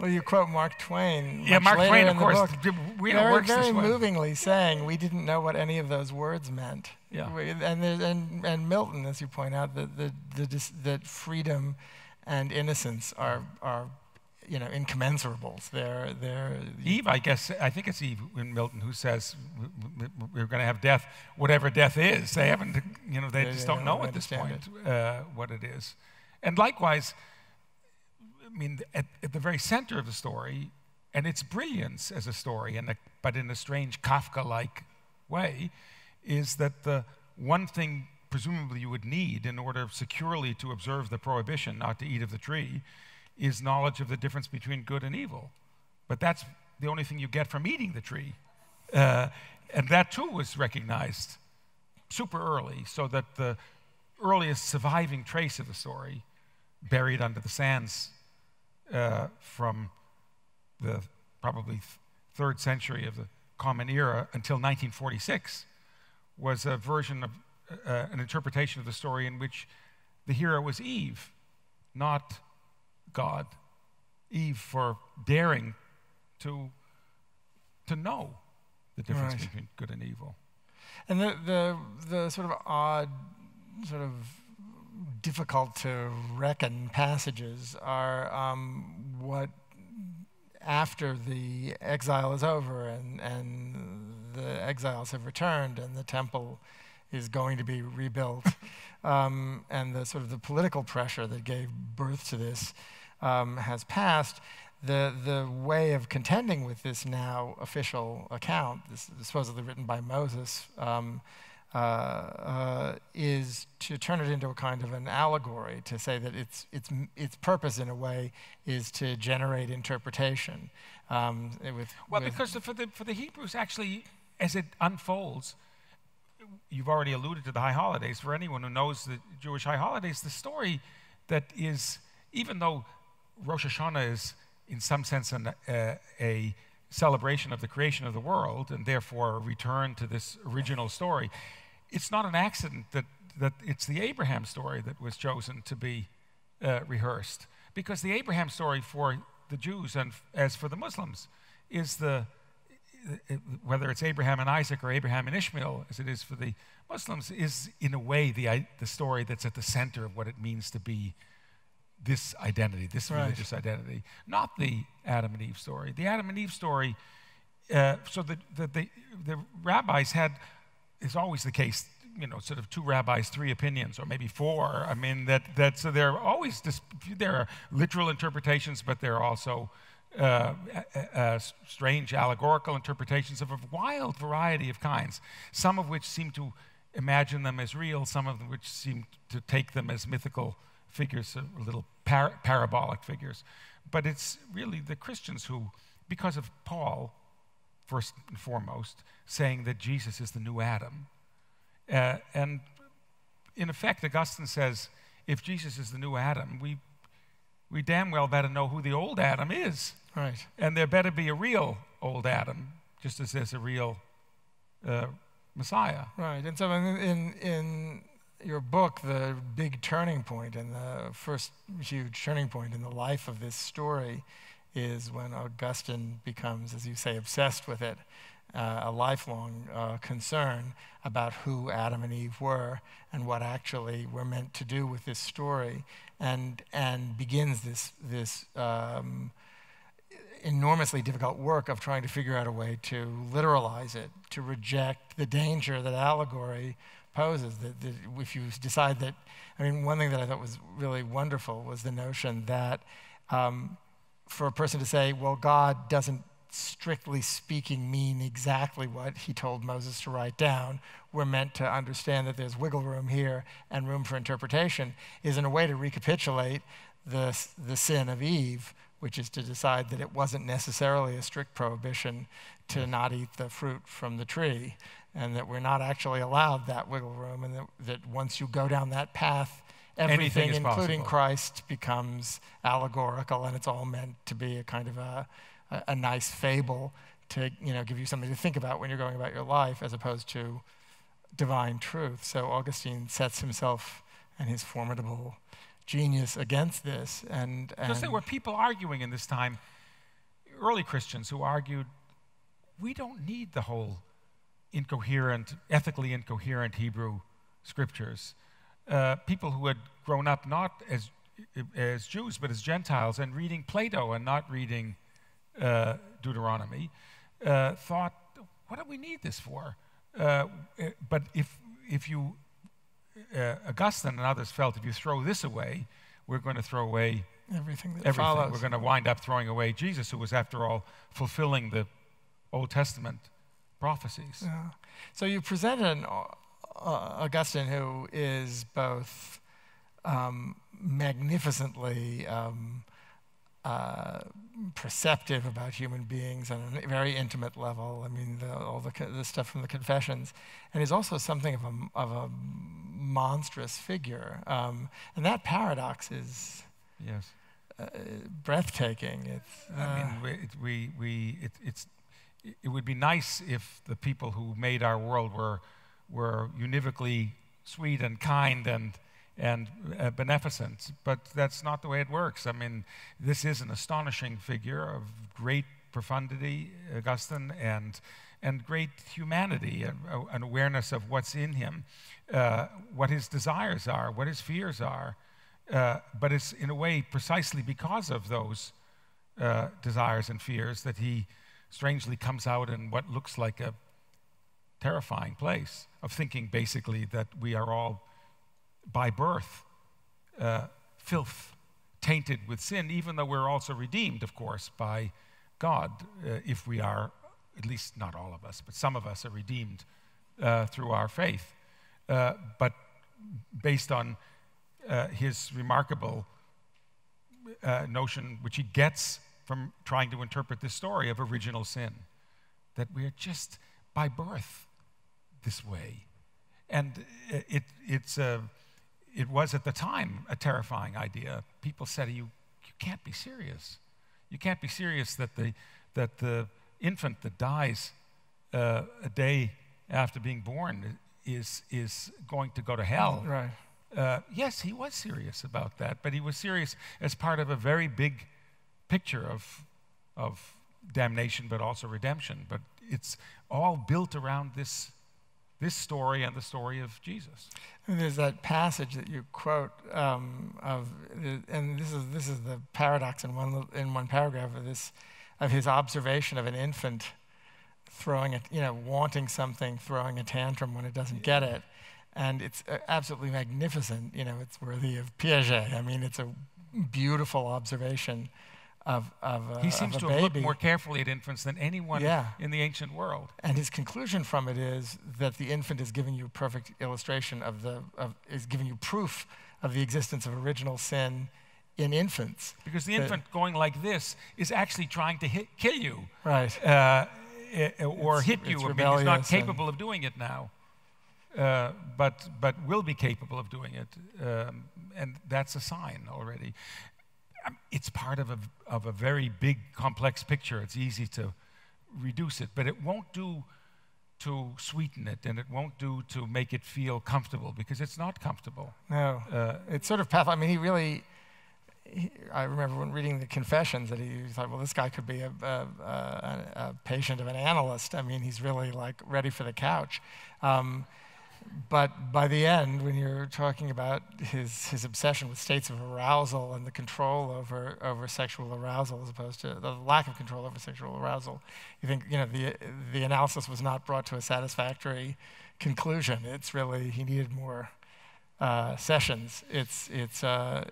Well, you quote Mark Twain. Yeah, Mark Twain, of course. Very movingly saying, we didn't know what any of those words meant. Yeah. And Milton, as you point out, that freedom and innocence are you know, incommensurables. They're Eve, I guess, I think it's Eve in Milton who says, we're going to have death, whatever death is. They haven't, you know, they just don't know at this point what it is. And likewise, I mean, at the very center of the story, and its brilliance as a story, but in a strange Kafka-like way, is that the one thing presumably you would need in order securely to observe the prohibition not to eat of the tree is knowledge of the difference between good and evil. But that's the only thing you get from eating the tree. And that too was recognized super early, so that the earliest surviving trace of the story, buried under the sands, from the probably 3rd century of the Common Era until 1946, was a version of an interpretation of the story in which the hero was Eve, not God. Eve for daring to know the difference right. between good and evil. And the sort of odd sort of difficult to reckon passages are what after the exile is over and the exiles have returned and the temple is going to be rebuilt and the sort of the political pressure that gave birth to this has passed. The way of contending with this now official account, this is supposedly written by Moses, is to turn it into a kind of an allegory, to say that its purpose, in a way, is to generate interpretation. Because for the Hebrews, actually, as it unfolds, you've already alluded to the High Holidays. For anyone who knows the Jewish High Holidays, the story that is, even though Rosh Hashanah is, in some sense, a celebration of the creation of the world, and therefore a return to this original story, it's not an accident that it's the Abraham story that was chosen to be rehearsed, because the Abraham story for the Jews and as for the Muslims is whether it's Abraham and Isaac or Abraham and Ishmael, as it is for the Muslims, is in a way the story that's at the center of what it means to be this identity, this religious right. identity, not the Adam and Eve story. The Adam and Eve story, so the rabbis had, is always the case, you know, sort of 2 rabbis, 3 opinions, or maybe 4. I mean, so there are always, there are literal interpretations, but there are also strange allegorical interpretations of a wild variety of kinds, some of which seem to imagine them as real, some of which seem to take them as mythical figures, little parabolic figures. But it's really the Christians who, because of Paul, first and foremost, saying that Jesus is the new Adam. And in effect, Augustine says, if Jesus is the new Adam, we damn well better know who the old Adam is. Right. And there better be a real old Adam, just as there's a real Messiah. Right. And so in your book, the big turning point and the first huge turning point in the life of this story is when Augustine becomes, as you say, obsessed with it, a lifelong concern about who Adam and Eve were and what actually we're meant to do with this story, and begins this enormously difficult work of trying to figure out a way to literalize it, to reject the danger that allegory poses. That if you decide that, I mean, one thing that I thought was really wonderful was the notion that for a person to say, well, God doesn't, strictly speaking, mean exactly what he told Moses to write down. We're meant to understand that there's wiggle room here and room for interpretation, is in a way to recapitulate the sin of Eve, which is to decide that it wasn't necessarily a strict prohibition to not eat the fruit from the tree, and that we're not actually allowed that wiggle room, and that once you go down that path, everything, including Christ, becomes allegorical, and it's all meant to be a kind of a nice fable to, you know, give you something to think about when you're going about your life, as opposed to divine truth. So Augustine sets himself and his formidable genius against this. And so there were people arguing in this time, early Christians who argued, we don't need the whole incoherent, ethically incoherent Hebrew scriptures. People who had grown up not as Jews, but as Gentiles, and reading Plato and not reading Deuteronomy, thought, what do we need this for? But if you, Augustine and others felt, if you throw this away, we're going to throw away everything that follows. We're going to wind up throwing away Jesus, who was, after all, fulfilling the Old Testament prophecies. Yeah. So you present an Augustine who is both magnificently perceptive about human beings on a very intimate level. I mean, all the stuff from the Confessions, and he's also something of a monstrous figure. And that paradox is yes, breathtaking. It's I mean, it would be nice if the people who made our world were univocally sweet and kind and beneficent, but that's not the way it works. I mean, this is an astonishing figure of great profundity, Augustine, and great humanity, an awareness of what's in him, what his desires are, what his fears are. But it's, in a way, precisely because of those desires and fears that he strangely comes out in what looks like a terrifying place of thinking, basically, that we are all by birth, filth, tainted with sin, even though we're also redeemed, of course, by God, if we are, at least not all of us, but some of us are redeemed through our faith. But based on his remarkable notion, which he gets from trying to interpret this story of original sin, that we are just by birth this way. And it was, at the time, a terrifying idea. People said, you can't be serious. You can't be serious that the infant that dies a day after being born is going to go to hell. Right. Yes, he was serious about that, but he was serious as part of a very big picture of damnation, but also redemption. But it's all built around this story and the story of Jesus. And there's that passage that you quote of, and this is the paradox in one paragraph of his observation of an infant throwing wanting something, throwing a tantrum when it doesn't get it, and it's absolutely magnificent. You know, it's worthy of Piaget. I mean, it's a beautiful observation of a baby. He seems to have looked more carefully at infants than anyone in the ancient world. And his conclusion from it is that the infant is giving you a perfect illustration is giving you proof of the existence of original sin in infants. Because the infant going like this is actually trying to kill you. Right. Hit you. I mean, he's not capable of doing it now, but will be capable of doing it. And that's a sign already. It's part of a very big, complex picture. It's easy to reduce it, but it won't do to sweeten it, and it won't do to make it feel comfortable, because it's not comfortable. No, it's sort of path. I mean, he really, I remember when reading the Confessions that he thought, well, this guy could be a patient of an analyst. I mean, he's really like ready for the couch. But by the end, when you're talking about his obsession with states of arousal and the control over sexual arousal as opposed to the lack of control over sexual arousal, you think, you know, the analysis was not brought to a satisfactory conclusion. It's really, he needed more sessions. It's a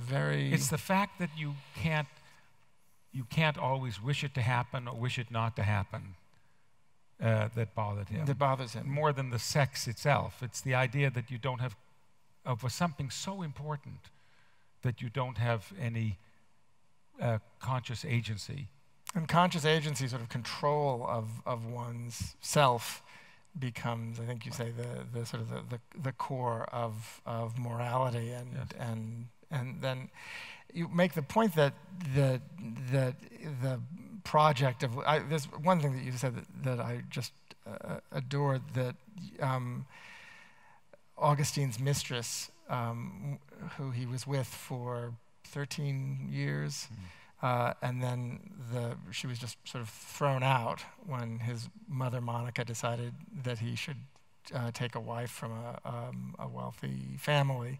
very... It's the fact that you can't always wish it to happen or wish it not to happen. That bothered him. That bothers him. More than the sex itself. It's the idea that you don't have, for something so important, that you don't have any conscious agency. And conscious agency, sort of control of one's self, becomes, I think you say, the sort of the core of morality, and yes. and then you make the point that the project of, there's one thing that you said that I just adored, that Augustine's mistress, who he was with for 13 years, mm-hmm. And then she was just sort of thrown out when his mother Monica decided that he should take a wife from a wealthy family.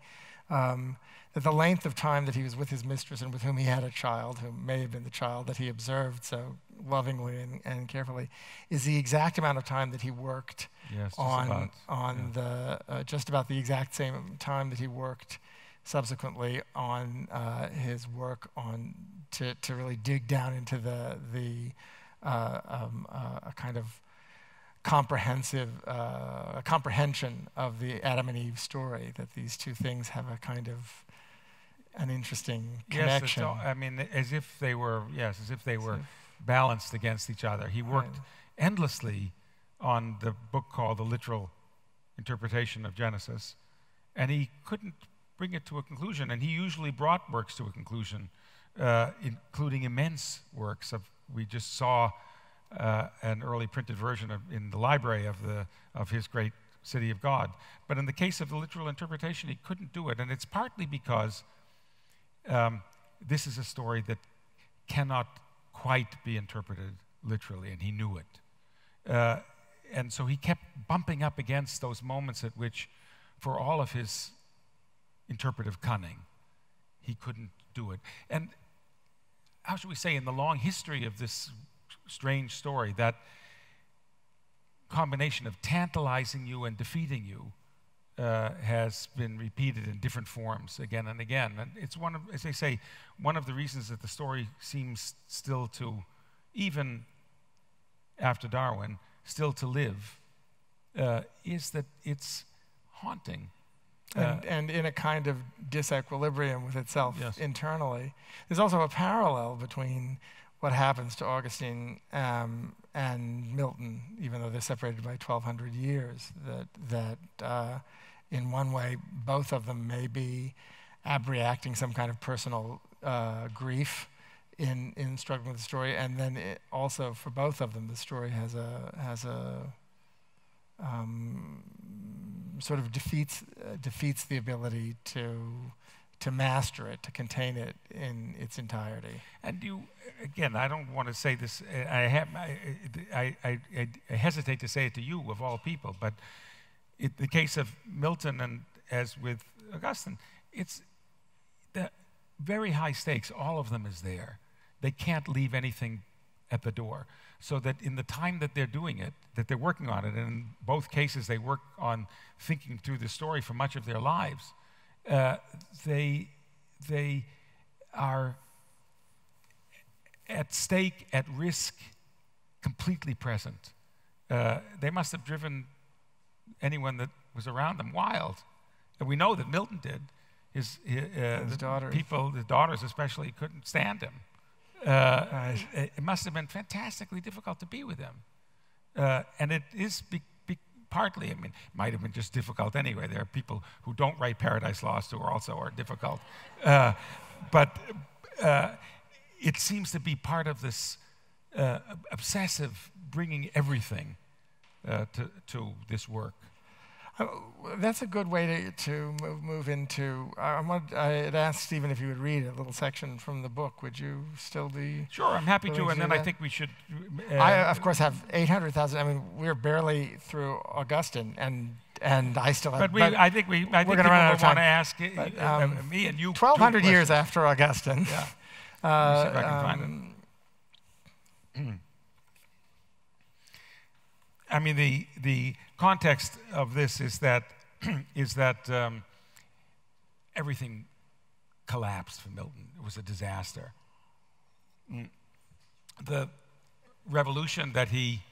That the length of time that he was with his mistress and with whom he had a child, who may have been the child that he observed so lovingly and carefully, is the exact amount of time that he worked just about the exact same time that he worked subsequently on his work on to really dig down into a kind of comprehensive comprehension of the Adam and Eve story, that these two things have a kind of an interesting connection. Yes, I mean, as if they were balanced against each other. He worked endlessly on the book called The Literal Interpretation of Genesis, and he couldn't bring it to a conclusion, and he usually brought works to a conclusion, including immense works. We just saw an early printed version in the library of his great City of God. But in the case of The Literal Interpretation, he couldn't do it. And it's partly because this is a story that cannot quite be interpreted literally, and he knew it. And so he kept bumping up against those moments at which, for all of his interpretive cunning, he couldn't do it. And how should we say, in the long history of this strange story, that combination of tantalizing you and defeating you has been repeated in different forms again and again. And it's one of, as they say, one of the reasons that the story seems still to, even after Darwin, still to live, is that it's haunting. And in a kind of disequilibrium with itself internally. There's also a parallel between what happens to Augustine and Milton, even though they're separated by 1,200 years, that in one way, both of them may be abreacting some kind of personal grief in struggling with the story, and then also for both of them, the story has a sort of defeats the ability to master it, to contain it in its entirety. And again, I don't want to say this, I hesitate to say it to you of all people, but in the case of Milton, and as with Augustine, it's the very high stakes, all of them is there. They can't leave anything at the door. So that in the time that they're doing it, that they're working on it, and in both cases they work on thinking through the story for much of their lives, they are at stake, at risk, completely present. They must have driven anyone that was around them wild. And we know that Milton did. His daughter. People, the daughters especially, couldn't stand him. It must have been fantastically difficult to be with him. And it is partly, I mean, it might have been just difficult anyway. There are people who don't write Paradise Lost who are also difficult. But it seems to be part of this obsessive bringing everything to this work. That's a good way to move into. I had asked Stephen if you would read a little section from the book. Would you still be? Sure, I'm happy to. And then that? I think we should. I of course have 800,000. I mean, we're barely through Augustine, and I still have. But I think we're going to run out of time. Me and you. 1,200 years after Augustine. Yeah. Let me see if I can find it. I mean, the context of this is that everything collapsed for Milton. It was a disaster. The revolution that he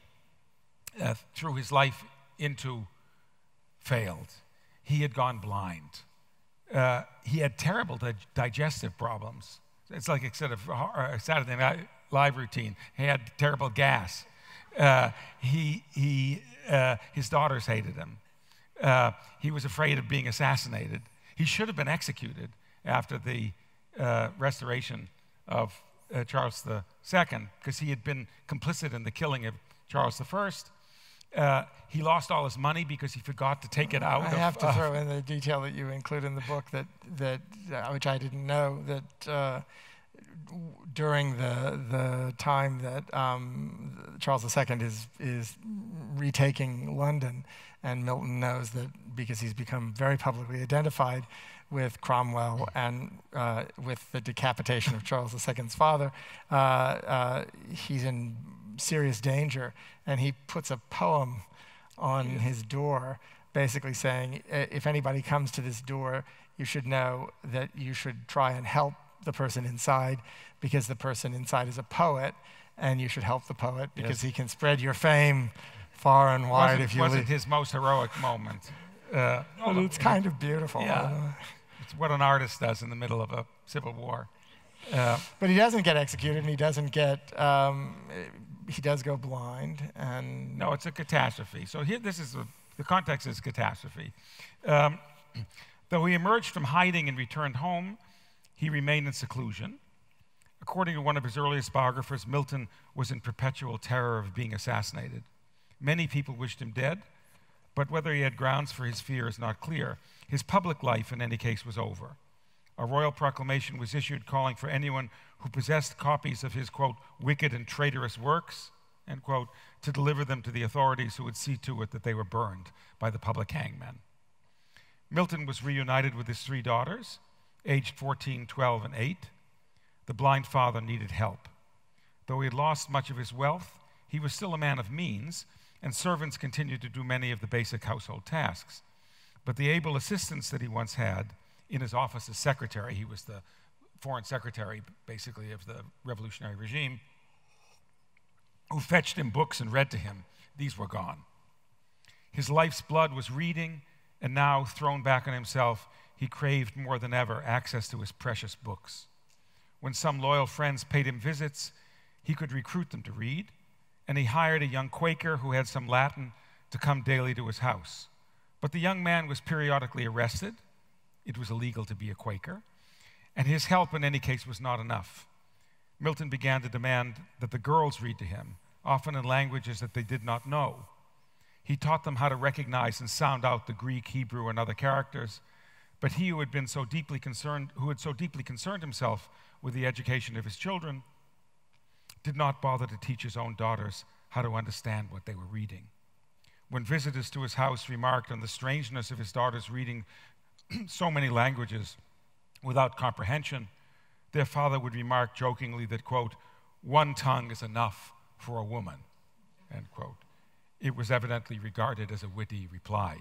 threw his life into failed. He had gone blind. He had terrible digestive problems. It's like instead of a Saturday Night Live routine, he had terrible gas. His daughters hated him. He was afraid of being assassinated. He should have been executed after the restoration of Charles II, because he had been complicit in the killing of Charles I. He lost all his money because he forgot to take it out. I have to throw in the detail that you include in the book which I didn't know, that during the time that Charles II is retaking London, and Milton knows that because he's become very publicly identified with Cromwell and with the decapitation of Charles II's father, he's in serious danger, and he puts a poem on his door basically saying, if anybody comes to this door, you should know that you should try and help the person inside, because the person inside is a poet, and you should help the poet because he can spread your fame far and wide. Was it his most heroic moment? Well, it's kind of beautiful. Yeah. It's what an artist does in the middle of a civil war. But he doesn't get executed, and he doesn't get, he does go blind. And no, it's a catastrophe. So here, this is, the context is catastrophe. Though he emerged from hiding and returned home, he remained in seclusion. According to one of his earliest biographers, Milton was in perpetual terror of being assassinated. Many people wished him dead, but whether he had grounds for his fear is not clear. His public life, in any case, was over. A royal proclamation was issued calling for anyone who possessed copies of his, quote, wicked and traitorous works, end quote, to deliver them to the authorities, who would see to it that they were burned by the public hangman. Milton was reunited with his three daughters, aged 14, 12, and 8, the blind father needed help. Though he had lost much of his wealth, he was still a man of means, and servants continued to do many of the basic household tasks. But the able assistants that he once had in his office as secretary — he was the foreign secretary, basically, of the revolutionary regime — who fetched him books and read to him, these were gone. His life's blood was reading, and now, thrown back on himself, he craved more than ever access to his precious books. When some loyal friends paid him visits, he could recruit them to read, and he hired a young Quaker who had some Latin to come daily to his house. But the young man was periodically arrested. It was illegal to be a Quaker, and his help, in any case, was not enough. Milton began to demand that the girls read to him, often in languages that they did not know. He taught them how to recognize and sound out the Greek, Hebrew, and other characters. But he who had so deeply concerned himself with the education of his children, did not bother to teach his own daughters how to understand what they were reading. When visitors to his house remarked on the strangeness of his daughters reading so many languages without comprehension, their father would remark jokingly that, quote, one tongue is enough for a woman, end quote. It was evidently regarded as a witty reply.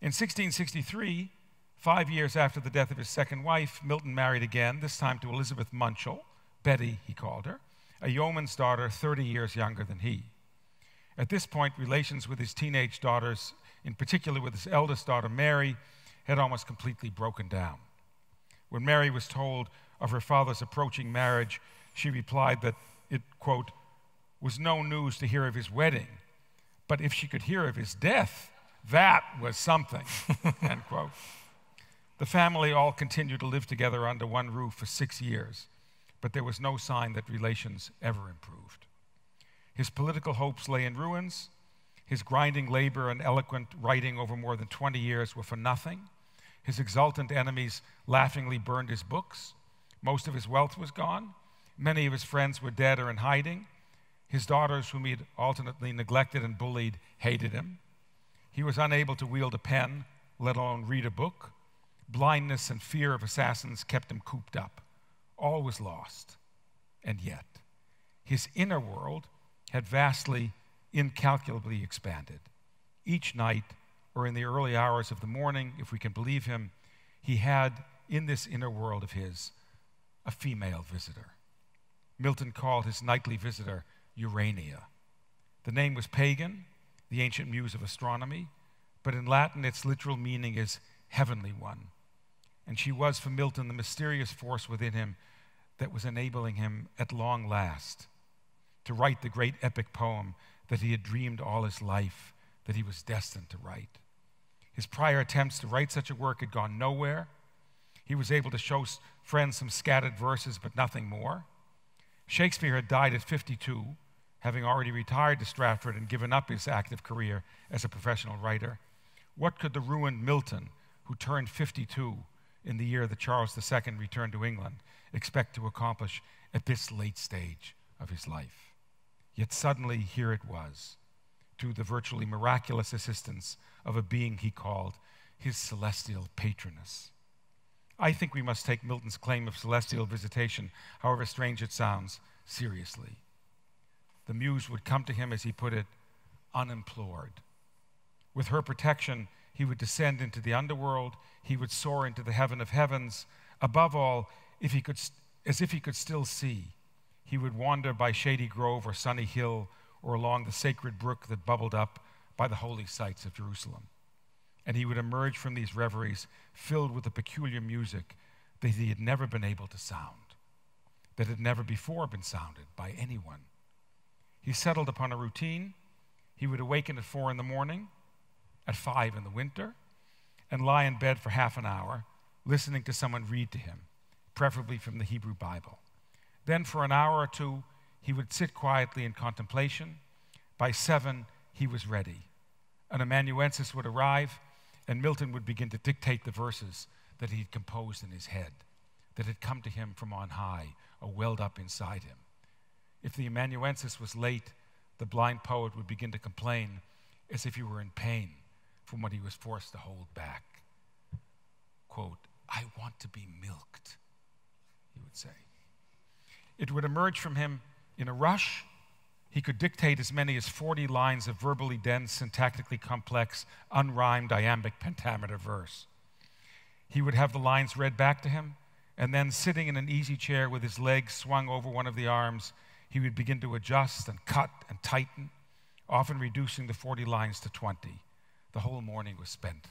In 1663, 5 years after the death of his second wife, Milton married again, this time to Elizabeth Munchell, Betty, he called her, a yeoman's daughter 30 years younger than he. At this point, relations with his teenage daughters, in particular with his eldest daughter, Mary, had almost completely broken down. When Mary was told of her father's approaching marriage, she replied that it, quote, was no news to hear of his wedding, but if she could hear of his death, that was something, end quote. The family all continued to live together under one roof for 6 years, but there was no sign that relations ever improved. His political hopes lay in ruins. His grinding labor and eloquent writing over more than 20 years were for nothing. His exultant enemies laughingly burned his books. Most of his wealth was gone. Many of his friends were dead or in hiding. His daughters, whom he had alternately neglected and bullied, hated him. He was unable to wield a pen, let alone read a book. Blindness and fear of assassins kept him cooped up. All was lost. And yet, his inner world had vastly, incalculably expanded. Each night, or in the early hours of the morning, if we can believe him, he had, in this inner world of his, a female visitor. Milton called his nightly visitor Urania. The name was pagan, the ancient muse of astronomy, but in Latin its literal meaning is heavenly one. And she was for Milton the mysterious force within him that was enabling him at long last to write the great epic poem that he had dreamed all his life, that he was destined to write. His prior attempts to write such a work had gone nowhere. He was able to show friends some scattered verses, but nothing more. Shakespeare had died at 52, having already retired to Stratford and given up his active career as a professional writer. What could the ruined Milton, who turned 52 in the year that Charles II returned to England, expect to accomplish at this late stage of his life? Yet suddenly, here it was, through the virtually miraculous assistance of a being he called his celestial patroness. I think we must take Milton's claim of celestial visitation, however strange it sounds, seriously. The muse would come to him, as he put it, unimplored. With her protection, he would descend into the underworld, he would soar into the heaven of heavens. Above all, as if he could still see, he would wander by shady grove or sunny hill or along the sacred brook that bubbled up by the holy sites of Jerusalem. And he would emerge from these reveries filled with a peculiar music that he had never been able to sound, that had never before been sounded by anyone. He settled upon a routine. He would awaken at 4 in the morning, at 5 in the winter, and lie in bed for half an hour, listening to someone read to him, preferably from the Hebrew Bible. Then for an hour or two, he would sit quietly in contemplation. By 7, he was ready. An amanuensis would arrive, and Milton would begin to dictate the verses that he had composed in his head, that had come to him from on high, or welled up inside him. If the amanuensis was late, the blind poet would begin to complain as if he were in pain from what he was forced to hold back. Quote, "I want to be milked," he would say. It would emerge from him in a rush. He could dictate as many as 40 lines of verbally dense, syntactically complex, unrhymed iambic pentameter verse. He would have the lines read back to him, and then sitting in an easy chair with his legs swung over one of the arms, he would begin to adjust and cut and tighten, often reducing the 40 lines to 20. The whole morning was spent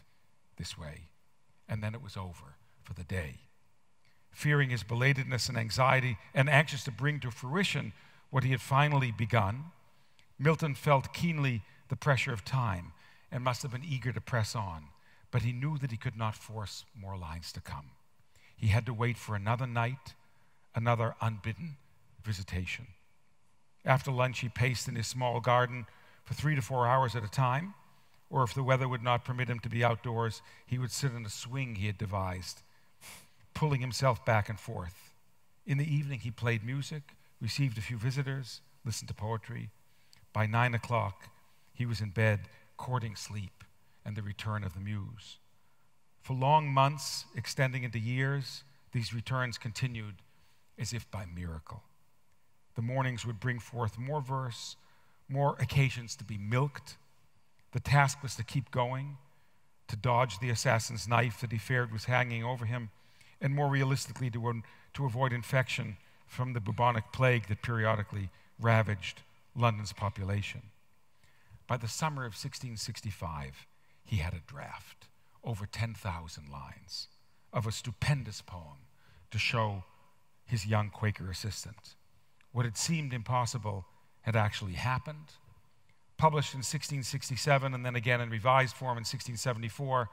this way, and then it was over for the day. Fearing his belatedness and anxiety, and anxious to bring to fruition what he had finally begun, Milton felt keenly the pressure of time and must have been eager to press on, but he knew that he could not force more lines to come. He had to wait for another night, another unbidden visitation. After lunch, he paced in his small garden for 3 to 4 hours at a time, or if the weather would not permit him to be outdoors, he would sit on a swing he had devised, pulling himself back and forth. In the evening, he played music, received a few visitors, listened to poetry. By 9 o'clock, he was in bed, courting sleep and the return of the muse. For long months, extending into years, these returns continued as if by miracle. The mornings would bring forth more verse, more occasions to be milked. The task was to keep going, to dodge the assassin's knife that he feared was hanging over him, and more realistically, to avoid infection from the bubonic plague that periodically ravaged London's population. By the summer of 1665, he had a draft, over 10,000 lines, of a stupendous poem to show his young Quaker assistant. What had seemed impossible had actually happened. Published in 1667 and then again in revised form in 1674,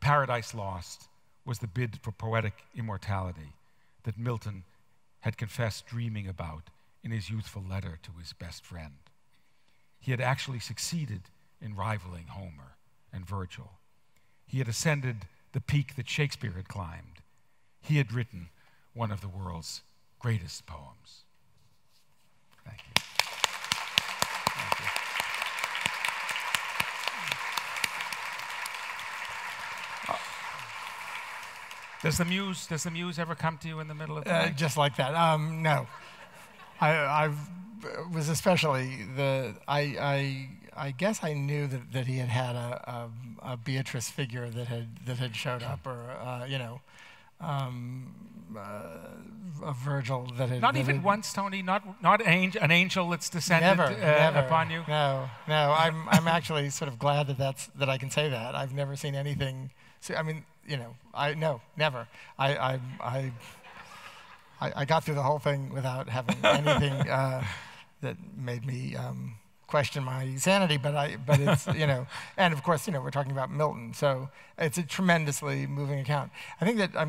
Paradise Lost was the bid for poetic immortality that Milton had confessed dreaming about in his youthful letter to his best friend. He had actually succeeded in rivaling Homer and Virgil. He had ascended the peak that Shakespeare had climbed. He had written one of the world's greatest poems. Thank you. Thank you. Does the muse ever come to you in the middle of the night? Just like that? No. I guess I knew that he had a Beatrice figure that had showed up, or a Virgil that had not even once, Tony. Not an angel that's descended never upon you. No. I'm actually sort of glad that I can say that. I've never seen anything. So, I mean, never. I got through the whole thing without having anything that made me question my sanity. But it's and of course we're talking about Milton, so it's a tremendously moving account. I think that I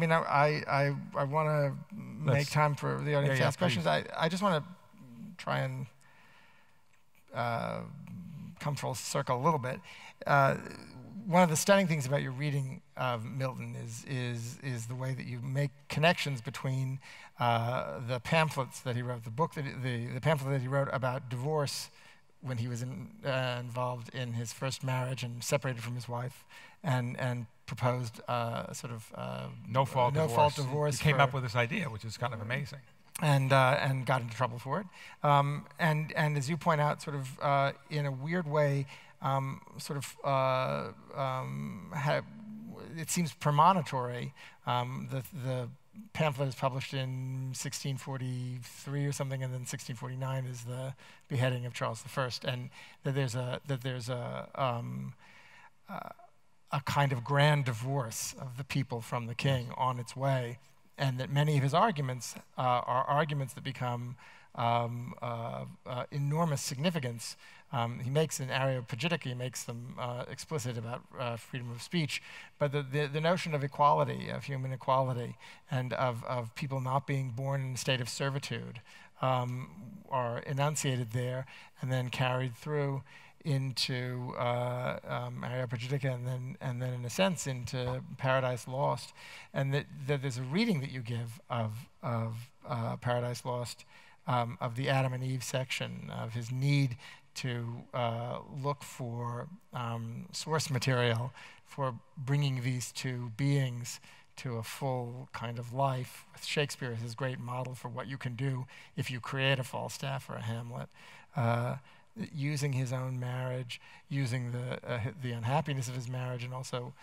want to make time for the audience to ask questions. I just want to try and come full circle a little bit. One of the stunning things about your reading of Milton is the way that you make connections between the pamphlets that he wrote, the pamphlet that he wrote about divorce when he was involved in his first marriage and separated from his wife, and proposed no-fault divorce. He came up with this idea, which is kind of amazing, and got into trouble for it. And as you point out, sort of in a weird way. It seems premonitory. The pamphlet is published in 1643 or something, and then 1649 is the beheading of Charles I, and that there's a kind of grand divorce of the people from the king on its way, and that many of his arguments are arguments that become enormous significance. He makes an Areopagitica, he makes them explicit about freedom of speech, but the notion of equality, of human equality, and of people not being born in a state of servitude are enunciated there and then carried through into Areopagitica, and then in a sense into Paradise Lost, and that there's a reading that you give of Paradise Lost, of the Adam and Eve section, of his need to look for source material for bringing these two beings to a full kind of life, with Shakespeare as his great model for what you can do if you create a Falstaff or a Hamlet, using his own marriage, using the unhappiness of his marriage, and also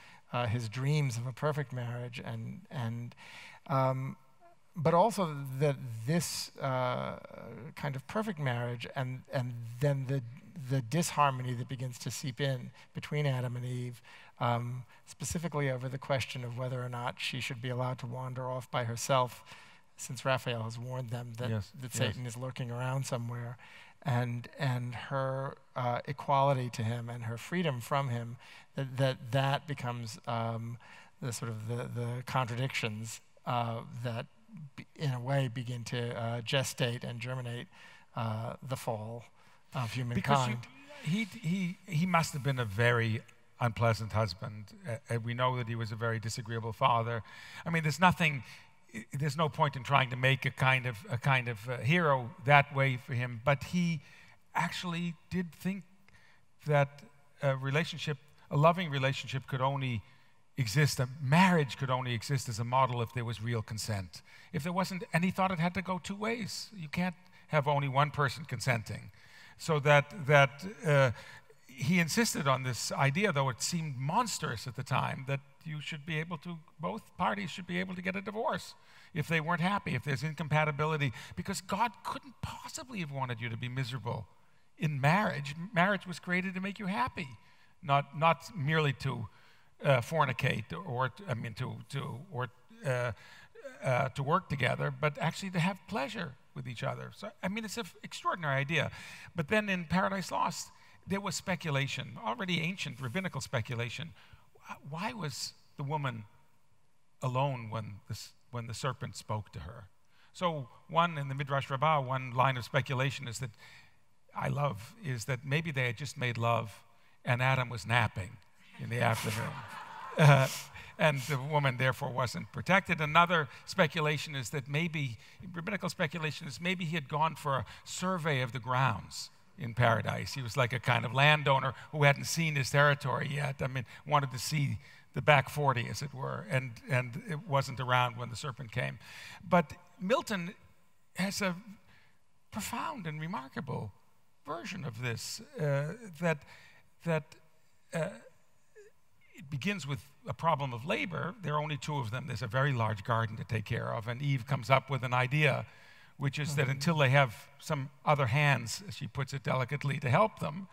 his dreams of a perfect marriage, but also that this kind of perfect marriage, and then the disharmony that begins to seep in between Adam and Eve, specifically over the question of whether or not she should be allowed to wander off by herself, since Raphael has warned them that Satan is lurking around somewhere, and her equality to him and her freedom from him, that becomes the contradictions that in a way begin to gestate and germinate the fall of humankind. Because he must have been a very unpleasant husband. We know that he was a very disagreeable father. I mean, there's no point in trying to make a kind of hero that way for him, but he actually did think that a loving relationship could only exist, a marriage could only exist as a model if there was real consent. If there wasn't, and he thought it had to go two ways. You can't have only one person consenting. So that he insisted on this idea, though it seemed monstrous at the time, that you should be able to, both parties should be able to get a divorce if they weren't happy, if there's incompatibility, because God couldn't possibly have wanted you to be miserable in marriage. Marriage was created to make you happy, not merely to fornicate, to work together, but actually to have pleasure with each other. So, I mean, it's an extraordinary idea. But then in Paradise Lost, there was speculation, already ancient rabbinical speculation. Why was the woman alone when the serpent spoke to her? So one in the Midrash Rabbah, one line of speculation is that maybe they had just made love and Adam was napping in the afternoon. And the woman, therefore, wasn't protected. Another speculation is that maybe, rabbinical speculation is maybe he had gone for a survey of the grounds in paradise. He was like a kind of landowner who hadn't seen his territory yet. I mean, wanted to see the back 40, as it were, and it wasn't around when the serpent came. But Milton has a profound and remarkable version of this it begins with a problem of labor. There are only two of them. There's a very large garden to take care of, and Eve comes up with an idea, which is that until they have some other hands, as she puts it delicately, to help them,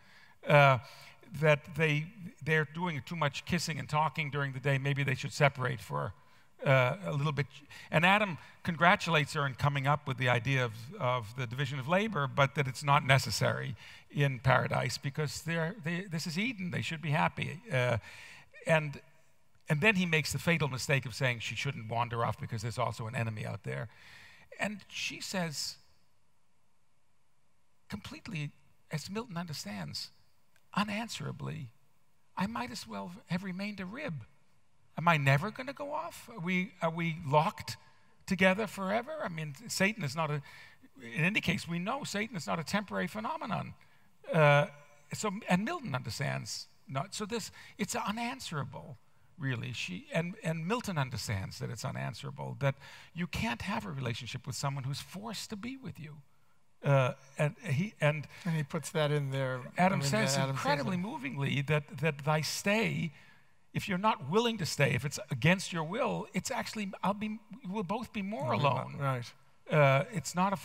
that they're doing too much kissing and talking during the day. Maybe they should separate for a little bit. And Adam congratulates her in coming up with the idea of the division of labor, but that it's not necessary in paradise because this is Eden. They should be happy. And then he makes the fatal mistake of saying she shouldn't wander off because there's also an enemy out there. And she says, completely, as Milton understands, unanswerably, I might as well have remained a rib. Am I never going to go off? Are we locked together forever? I mean, Satan is not in any case, we know Satan is not a temporary phenomenon. And Milton understands. It's unanswerable, really. And Milton understands that it's unanswerable, that you can't have a relationship with someone who's forced to be with you. And he puts that in there. Adam says incredibly movingly that thy stay, if you're not willing to stay, if it's against your will, it's actually we'll both be more alone. Right. It's not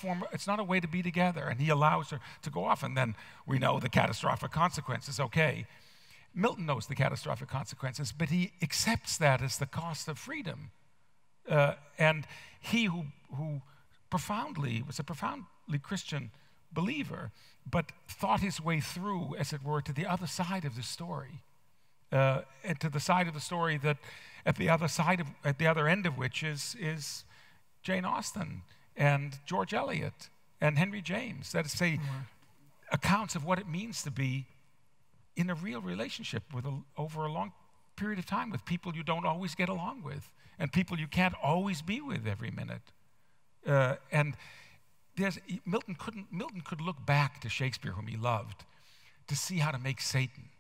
a way to be together. And he allows her to go off, and then we know the catastrophic consequences. Okay. Milton knows the catastrophic consequences, but he accepts that as the cost of freedom. And he who profoundly was a profoundly Christian believer, but thought his way through, as it were, to the other side of the story, and to the side of the story that at the other end of which is Jane Austen and George Eliot and Henry James. That is, say, accounts of what it means to be in a real relationship over a long period of time with people you don't always get along with and people you can't always be with every minute. Milton could look back to Shakespeare, whom he loved, to see how to make Satan,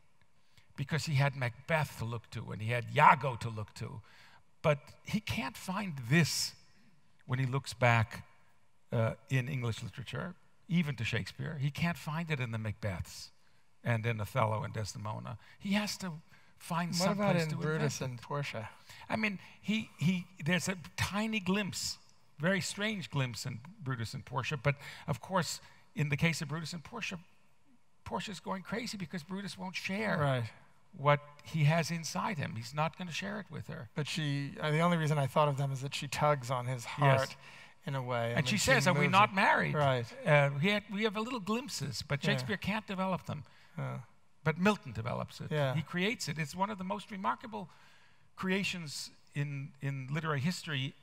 because he had Macbeth to look to and he had Iago to look to. But he can't find this when he looks back in English literature, even to Shakespeare. He can't find it in the Macbeths and in Othello and Desdemona. He has to find some place to invent. What about in Brutus and Portia? I mean, there's a tiny glimpse, very strange glimpse in Brutus and Portia, but of course, in the case of Brutus and Portia, Portia's going crazy because Brutus won't share what he has inside him. He's not going to share it with her. But the only reason I thought of them is that she tugs on his heart. Yes. In a way. And she says, are we not married? Right. We have a little glimpses, but Shakespeare can't develop them. But Milton develops it. Yeah. He creates it. It's one of the most remarkable creations in literary history.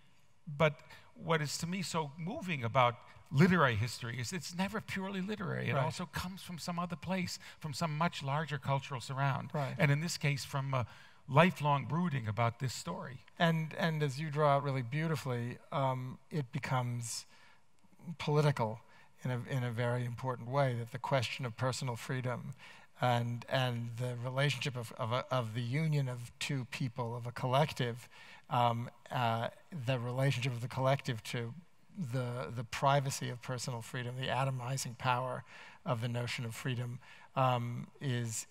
But what is to me so moving about literary history is it's never purely literary. It also comes from some other place, from some much larger cultural surround. Right. And in this case, from a lifelong brooding about this story. And as you draw out really beautifully, it becomes political in a very important way, that the question of personal freedom and the relationship of the union of two people, of a collective, the relationship of the collective to the privacy of personal freedom, the atomizing power of the notion of freedom is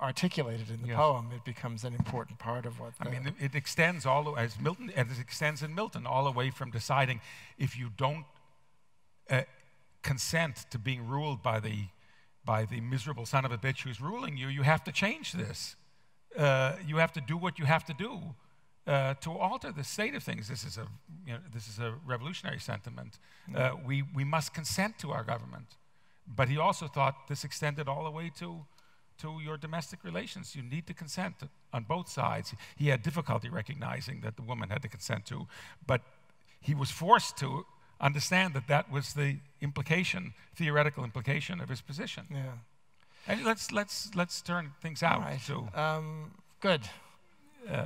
articulated in the poem. It becomes an important part of what. It extends in Milton all the way from deciding if you don't consent to being ruled by the miserable son of a bitch who's ruling you, you have to change this. You have to do what you have to do to alter the state of things. This is a revolutionary sentiment. We must consent to our government. But he also thought this extended all the way to your domestic relations. You need to consent on both sides. He had difficulty recognizing that the woman had to consent to, but he was forced to understand that was the implication, theoretical implication of his position. Yeah. And let's turn things out. All right. So good.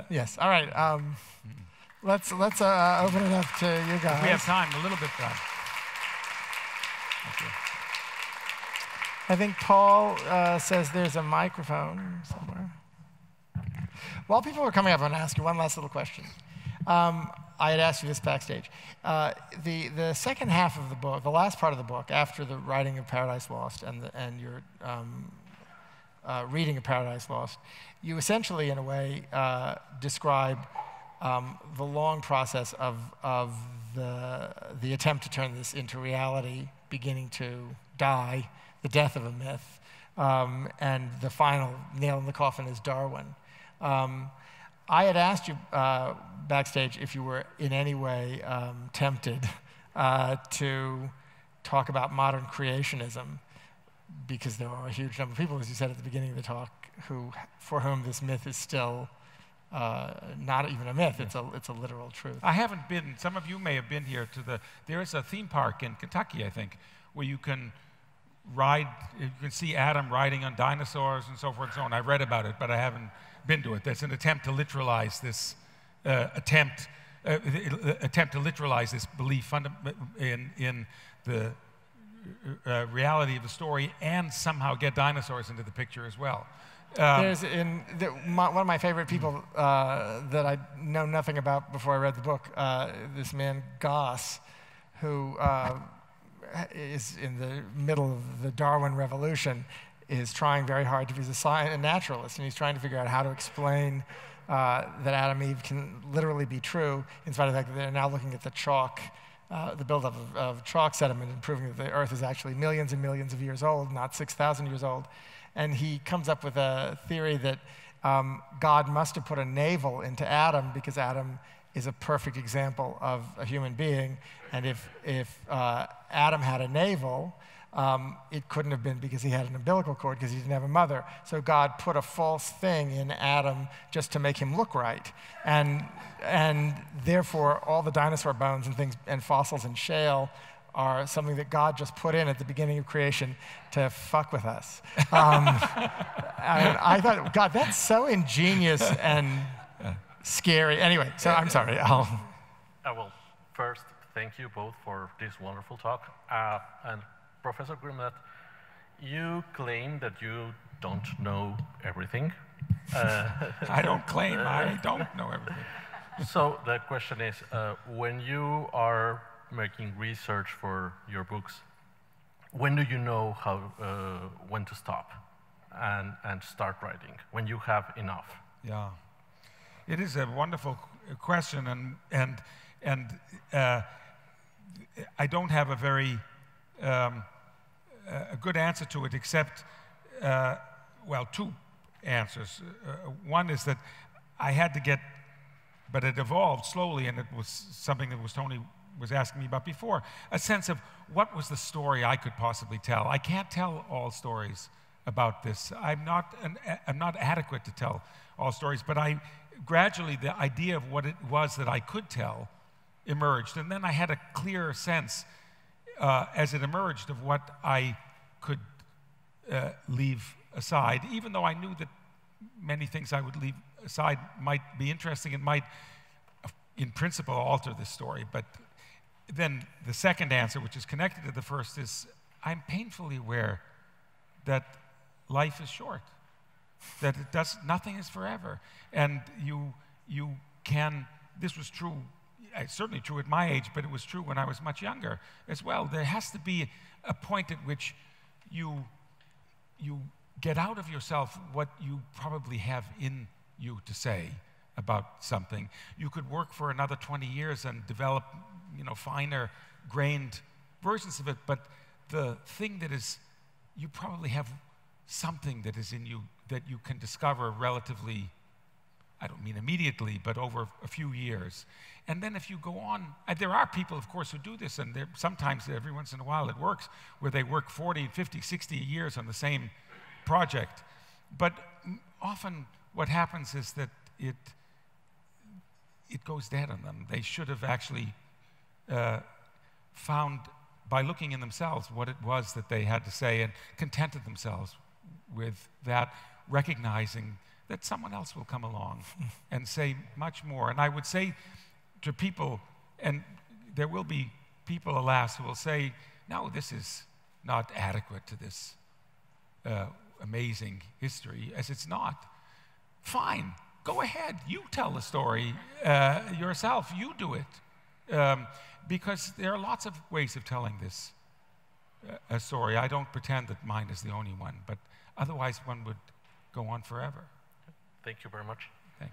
Yes. All right. Let's open it up to you guys. If we have time, a little bit of time. I think Paul says there's a microphone somewhere. While people are coming up, I'm going to ask you one last little question. I had asked you this backstage. The second half of the book, the last part of the book, after the writing of Paradise Lost and your reading of Paradise Lost, you essentially, in a way, describe the long process of the attempt to turn this into reality, beginning to die, the death of a myth, and the final nail in the coffin is Darwin. I had asked you backstage if you were in any way tempted to talk about modern creationism, because there are a huge number of people, as you said at the beginning of the talk, for whom this myth is still not even a myth. Yeah. It's a literal truth. I haven't been. Some of you may have been here to the. There is a theme park in Kentucky, I think, where you can ride. You can see Adam riding on dinosaurs and so forth and so on. I read about it, but I haven't been to it. That's an attempt to literalize this belief in the reality of the story, and somehow get dinosaurs into the picture as well. One of my favorite people that I know nothing about before I read the book, this man Goss, who is in the middle of the Darwin Revolution, is trying very hard to be a naturalist, and he's trying to figure out how to explain that Adam and Eve can literally be true, in spite of the fact that they're now looking at the chalk, the buildup of chalk sediment, and proving that the Earth is actually millions and millions of years old, not 6,000 years old. And he comes up with a theory that God must have put a navel into Adam, because Adam is a perfect example of a human being, and if Adam had a navel, it couldn't have been because he had an umbilical cord, because he didn't have a mother. So God put a false thing in Adam just to make him look right. And therefore, all the dinosaur bones and things and fossils and shale are something that God just put in at the beginning of creation to fuck with us. And I thought, God, that's so ingenious and scary. Anyway, so I'm sorry. Well, first, thank you both for this wonderful talk. And Professor Greenblatt, you claim that you don't know everything. I don't claim I don't know everything. So the question is, when you are making research for your books, when do you know when to stop and start writing, when you have enough? Yeah, it is a wonderful question, and I don't have a very a good answer to it, except, well, two answers. One is that I had to get, but it evolved slowly, and it was something that Tony was asking me about before, a sense of what was the story I could possibly tell. I can't tell all stories about this. I'm not adequate to tell all stories, but I gradually, the idea of what it was that I could tell emerged, and then I had a clearer sense as it emerged of what I could leave aside, even though I knew that many things I would leave aside might be interesting and might, in principle, alter the story. But then the second answer, which is connected to the first, is I'm painfully aware that life is short, that nothing is forever. And you can, this was true, it's certainly true at my age, but it was true when I was much younger as well. There has to be a point at which you get out of yourself what you probably have in you to say about something. You could work for another 20 years and develop, finer grained versions of it, but the thing that is, you probably have something that is in you that you can discover relatively, I don't mean immediately, but over a few years. And then if you go on, there are people, of course, who do this, and sometimes every once in a while it works, where they work 40, 50, 60 years on the same project. But often what happens is that it goes dead on them. They should have actually found, by looking in themselves, what it was that they had to say and contented themselves with that, recognizing that someone else will come along and say much more. And I would say to people, and there will be people, alas, who will say, no, this is not adequate to this amazing history, as it's not. Fine, go ahead, you tell the story yourself, you do it. Because there are lots of ways of telling this story. I don't pretend that mine is the only one, but otherwise one would go on forever. Thank you very much. Thank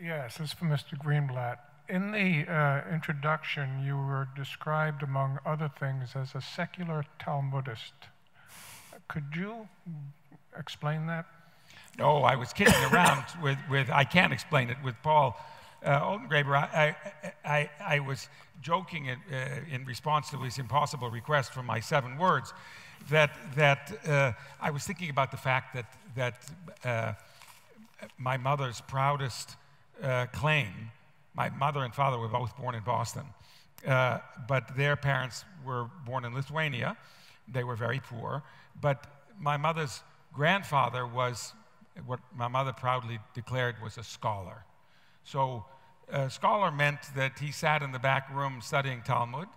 you. Yes, this is for Mr. Greenblatt. In the introduction, you were described, among other things, as a secular Talmudist. Could you explain that? No, I was kidding around with I can't explain it, with Paul Holtgrabe. I was joking in response to his impossible request for my 7 words that I was thinking about the fact that my mother's proudest claim. My mother and father were both born in Boston, but their parents were born in Lithuania. They were very poor, but my mother's grandfather was what my mother proudly declared was a scholar. So a scholar meant that he sat in the back room studying Talmud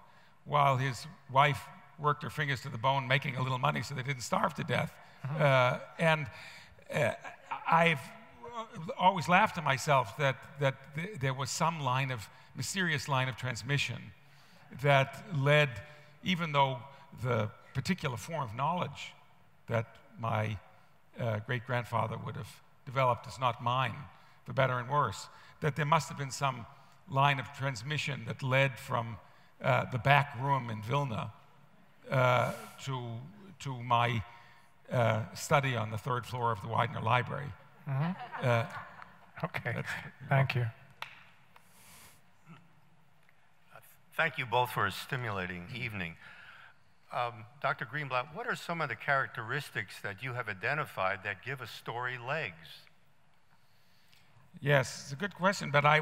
while his wife worked her fingers to the bone making a little money so they didn't starve to death. Mm-hmm. And I've always laughed to myself that there was some mysterious line of transmission that led, even though the particular form of knowledge that my great-grandfather would have developed is not mine, for better and worse, that there must have been some line of transmission that led from the back room in Vilna to my study on the 3rd floor of the Widener Library. Mm-hmm. Okay, thank you. Thank you both for a stimulating evening. Dr. Greenblatt, what are some of the characteristics that you have identified that give a story legs? Yes, it's a good question, but I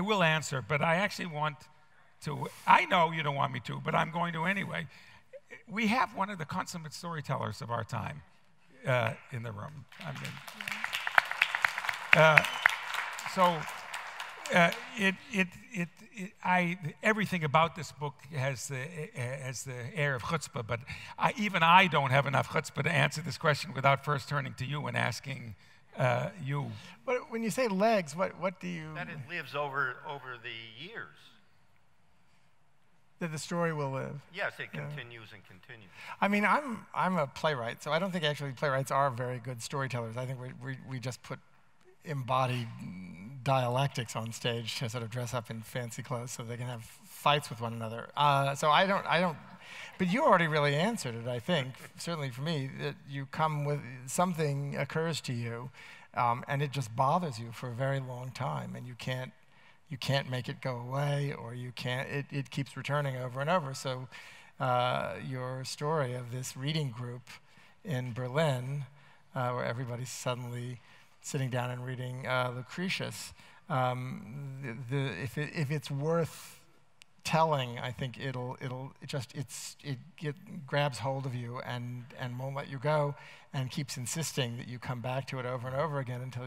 will answer, but I actually want to, I know you don't want me to, but I'm going to anyway. We have one of the consummate storytellers of our time. In the room. I mean, everything about this book has the air of chutzpah, but even I don't have enough chutzpah to answer this question without first turning to you and asking you. But when you say legs, what do you? That it lives over the years. That the story will live. Yes, it continues and continues. I mean, I'm a playwright, so I don't think actually playwrights are very good storytellers. I think we just put embodied dialectics on stage to sort of dress up in fancy clothes so they can have fights with one another. So I don't. But you already really answered it, I think. Certainly for me, that you come with something occurs to you, and it just bothers you for a very long time, and you can't. You can't make it go away, or you can't. It keeps returning over and over. So, your story of this reading group in Berlin, where everybody's suddenly sitting down and reading Lucretius, if it's worth telling, I think it grabs hold of you and won't let you go, and keeps insisting that you come back to it over and over again until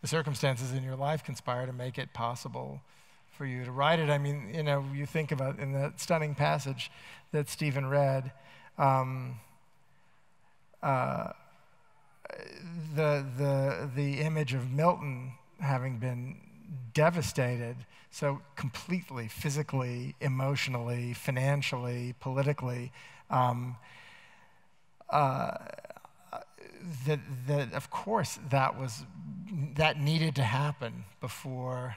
the circumstances in your life conspire to make it possible for you to write it. I mean, you know, you think about in that stunning passage that Stephen read, the image of Milton having been devastated so completely, physically, emotionally, financially, politically, that of course that needed to happen before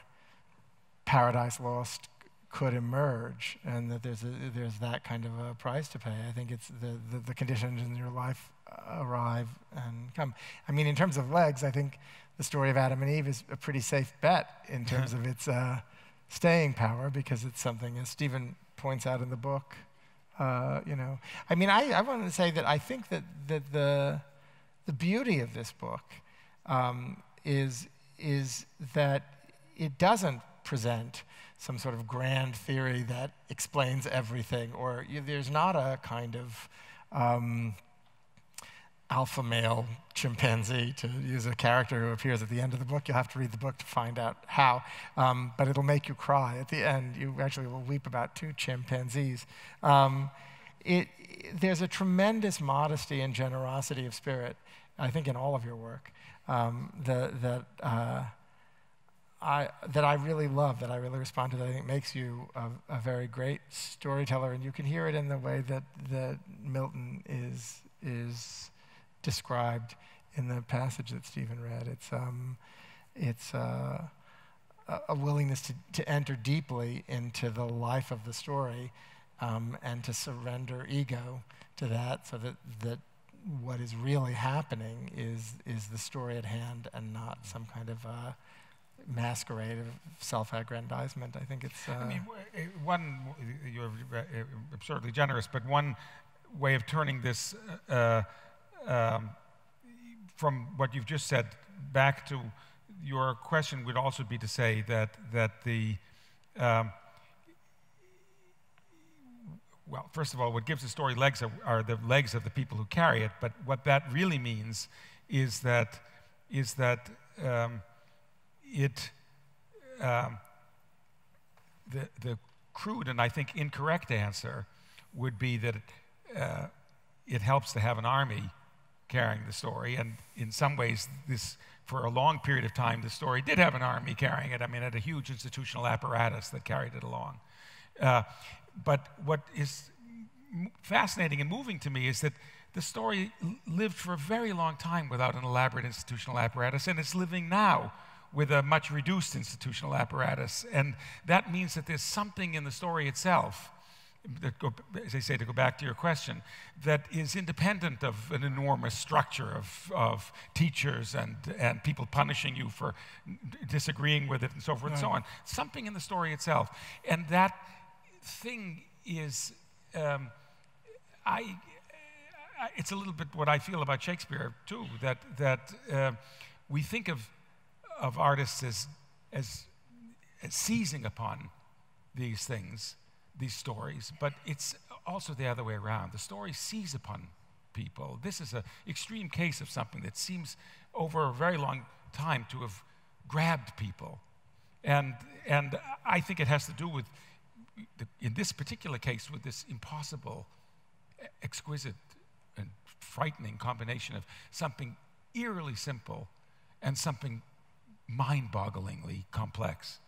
Paradise Lost could emerge, and that there's that kind of a price to pay. I think it's the conditions in your life arrive and come. I mean, in terms of legs, I think the story of Adam and Eve is a pretty safe bet in terms of its staying power, because it's something, as Stephen points out in the book, you know. I mean, I wanted to say that I think that the beauty of this book is that it doesn't present some sort of grand theory that explains everything, or there's not a kind of alpha male chimpanzee, to use a character who appears at the end of the book. You'll have to read the book to find out how, but it'll make you cry. At the end, you actually will weep about two chimpanzees. There's a tremendous modesty and generosity of spirit, I think, in all of your work, that I really love, that I really respond to, that I think makes you a very great storyteller. And you can hear it in the way that Milton is described in the passage that Stephen read. It's a willingness to enter deeply into the life of the story, and to surrender ego to that, so that what is really happening is the story at hand, and not some kind of masquerade of self-aggrandizement. I think it's... I mean, one, you're absurdly generous, but one way of turning this from what you've just said back to your question would also be to say that the... Well, first of all, what gives the story legs are the legs of the people who carry it. But what that really means is that the crude and I think incorrect answer would be that it helps to have an army carrying the story. And in some ways, for a long period of time, the story did have an army carrying it. I mean, it had a huge institutional apparatus that carried it along. But what is fascinating and moving to me is that the story lived for a very long time without an elaborate institutional apparatus, and it's living now with a much reduced institutional apparatus. And that means that there's something in the story itself, as I say, to go back to your question, that is independent of an enormous structure of teachers and people punishing you for disagreeing with it and so forth and so on. Something in the story itself. And that thing is, it's a little bit what I feel about Shakespeare too. That we think of artists as seizing upon these things, these stories, but it's also the other way around. The story seizes upon people. This is an extreme case of something that seems over a very long time to have grabbed people, and I think it has to do with, in this particular case, with this impossible, exquisite, and frightening combination of something eerily simple and something mind-bogglingly complex,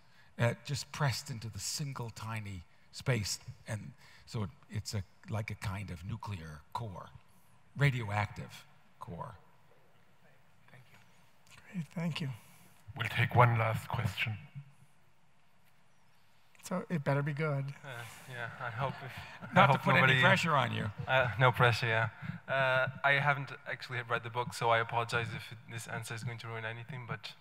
just pressed into the single tiny space. And so it's like a kind of nuclear core, radioactive core. Thank you. Great, thank you. We'll take one last question. So it better be good. Yeah, I hope. Not to put any pressure on you. No pressure, yeah. I haven't actually read the book, so I apologize if this answer is going to ruin anything, but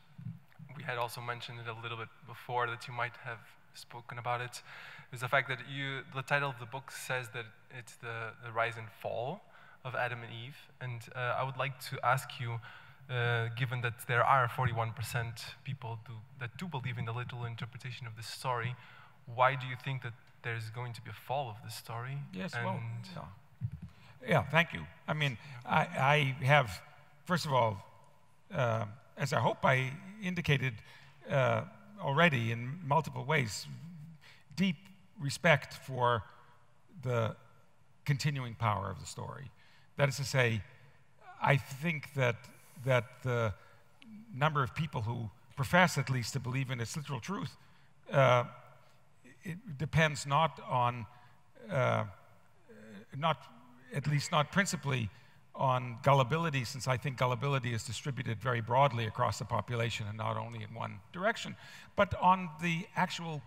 we had also mentioned it a little bit before that you might have spoken about it, is the fact that the title of the book says that it's the rise and fall of Adam and Eve. And I would like to ask you, given that there are 41% people that do believe in the literal interpretation of this story, why do you think that there's going to be a fall of the story? Yes, and well, yeah, thank you. I mean, I have, first of all, as I hope I indicated already in multiple ways, deep respect for the continuing power of the story. That is to say, I think that the number of people who profess, at least, to believe in its literal truth it depends not on, at least not principally, on gullibility, since I think gullibility is distributed very broadly across the population and not only in one direction, but on the actual,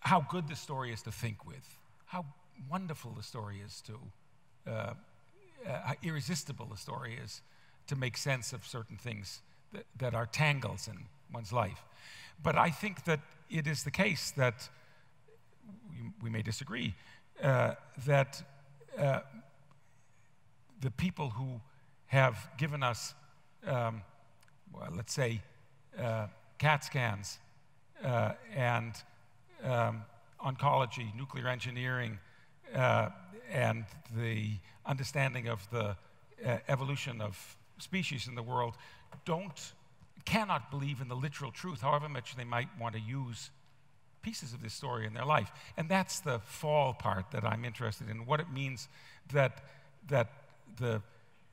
how good the story is to think with, how wonderful the story is to, how irresistible the story is to make sense of certain things that are tangles in one's life. But I think that it is the case that, we may disagree, that the people who have given us, well, let's say, CAT scans and oncology, nuclear engineering, and the understanding of the evolution of species in the world cannot believe in the literal truth, however much they might want to use pieces of this story in their life. And that's the fall part that I'm interested in, what it means that, the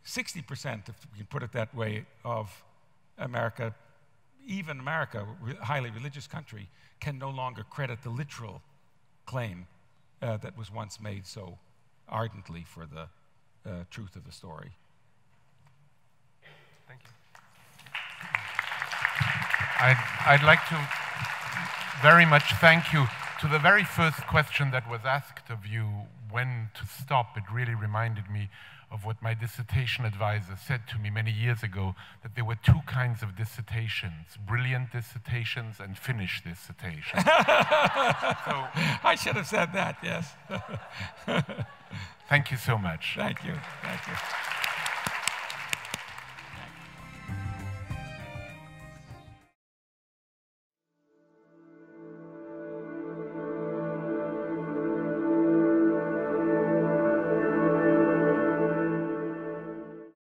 60%, if we can put it that way, of America, even America, a highly religious country, can no longer credit the literal claim that was once made so ardently for the truth of the story. Thank you. I'd like to very much thank you. To the very first question that was asked of you, when to stop, it really reminded me of what my dissertation advisor said to me many years ago, that there were two kinds of dissertations, brilliant dissertations and finished dissertations. So, I should have said that, yes. Thank you so much. Thank you. Thank you.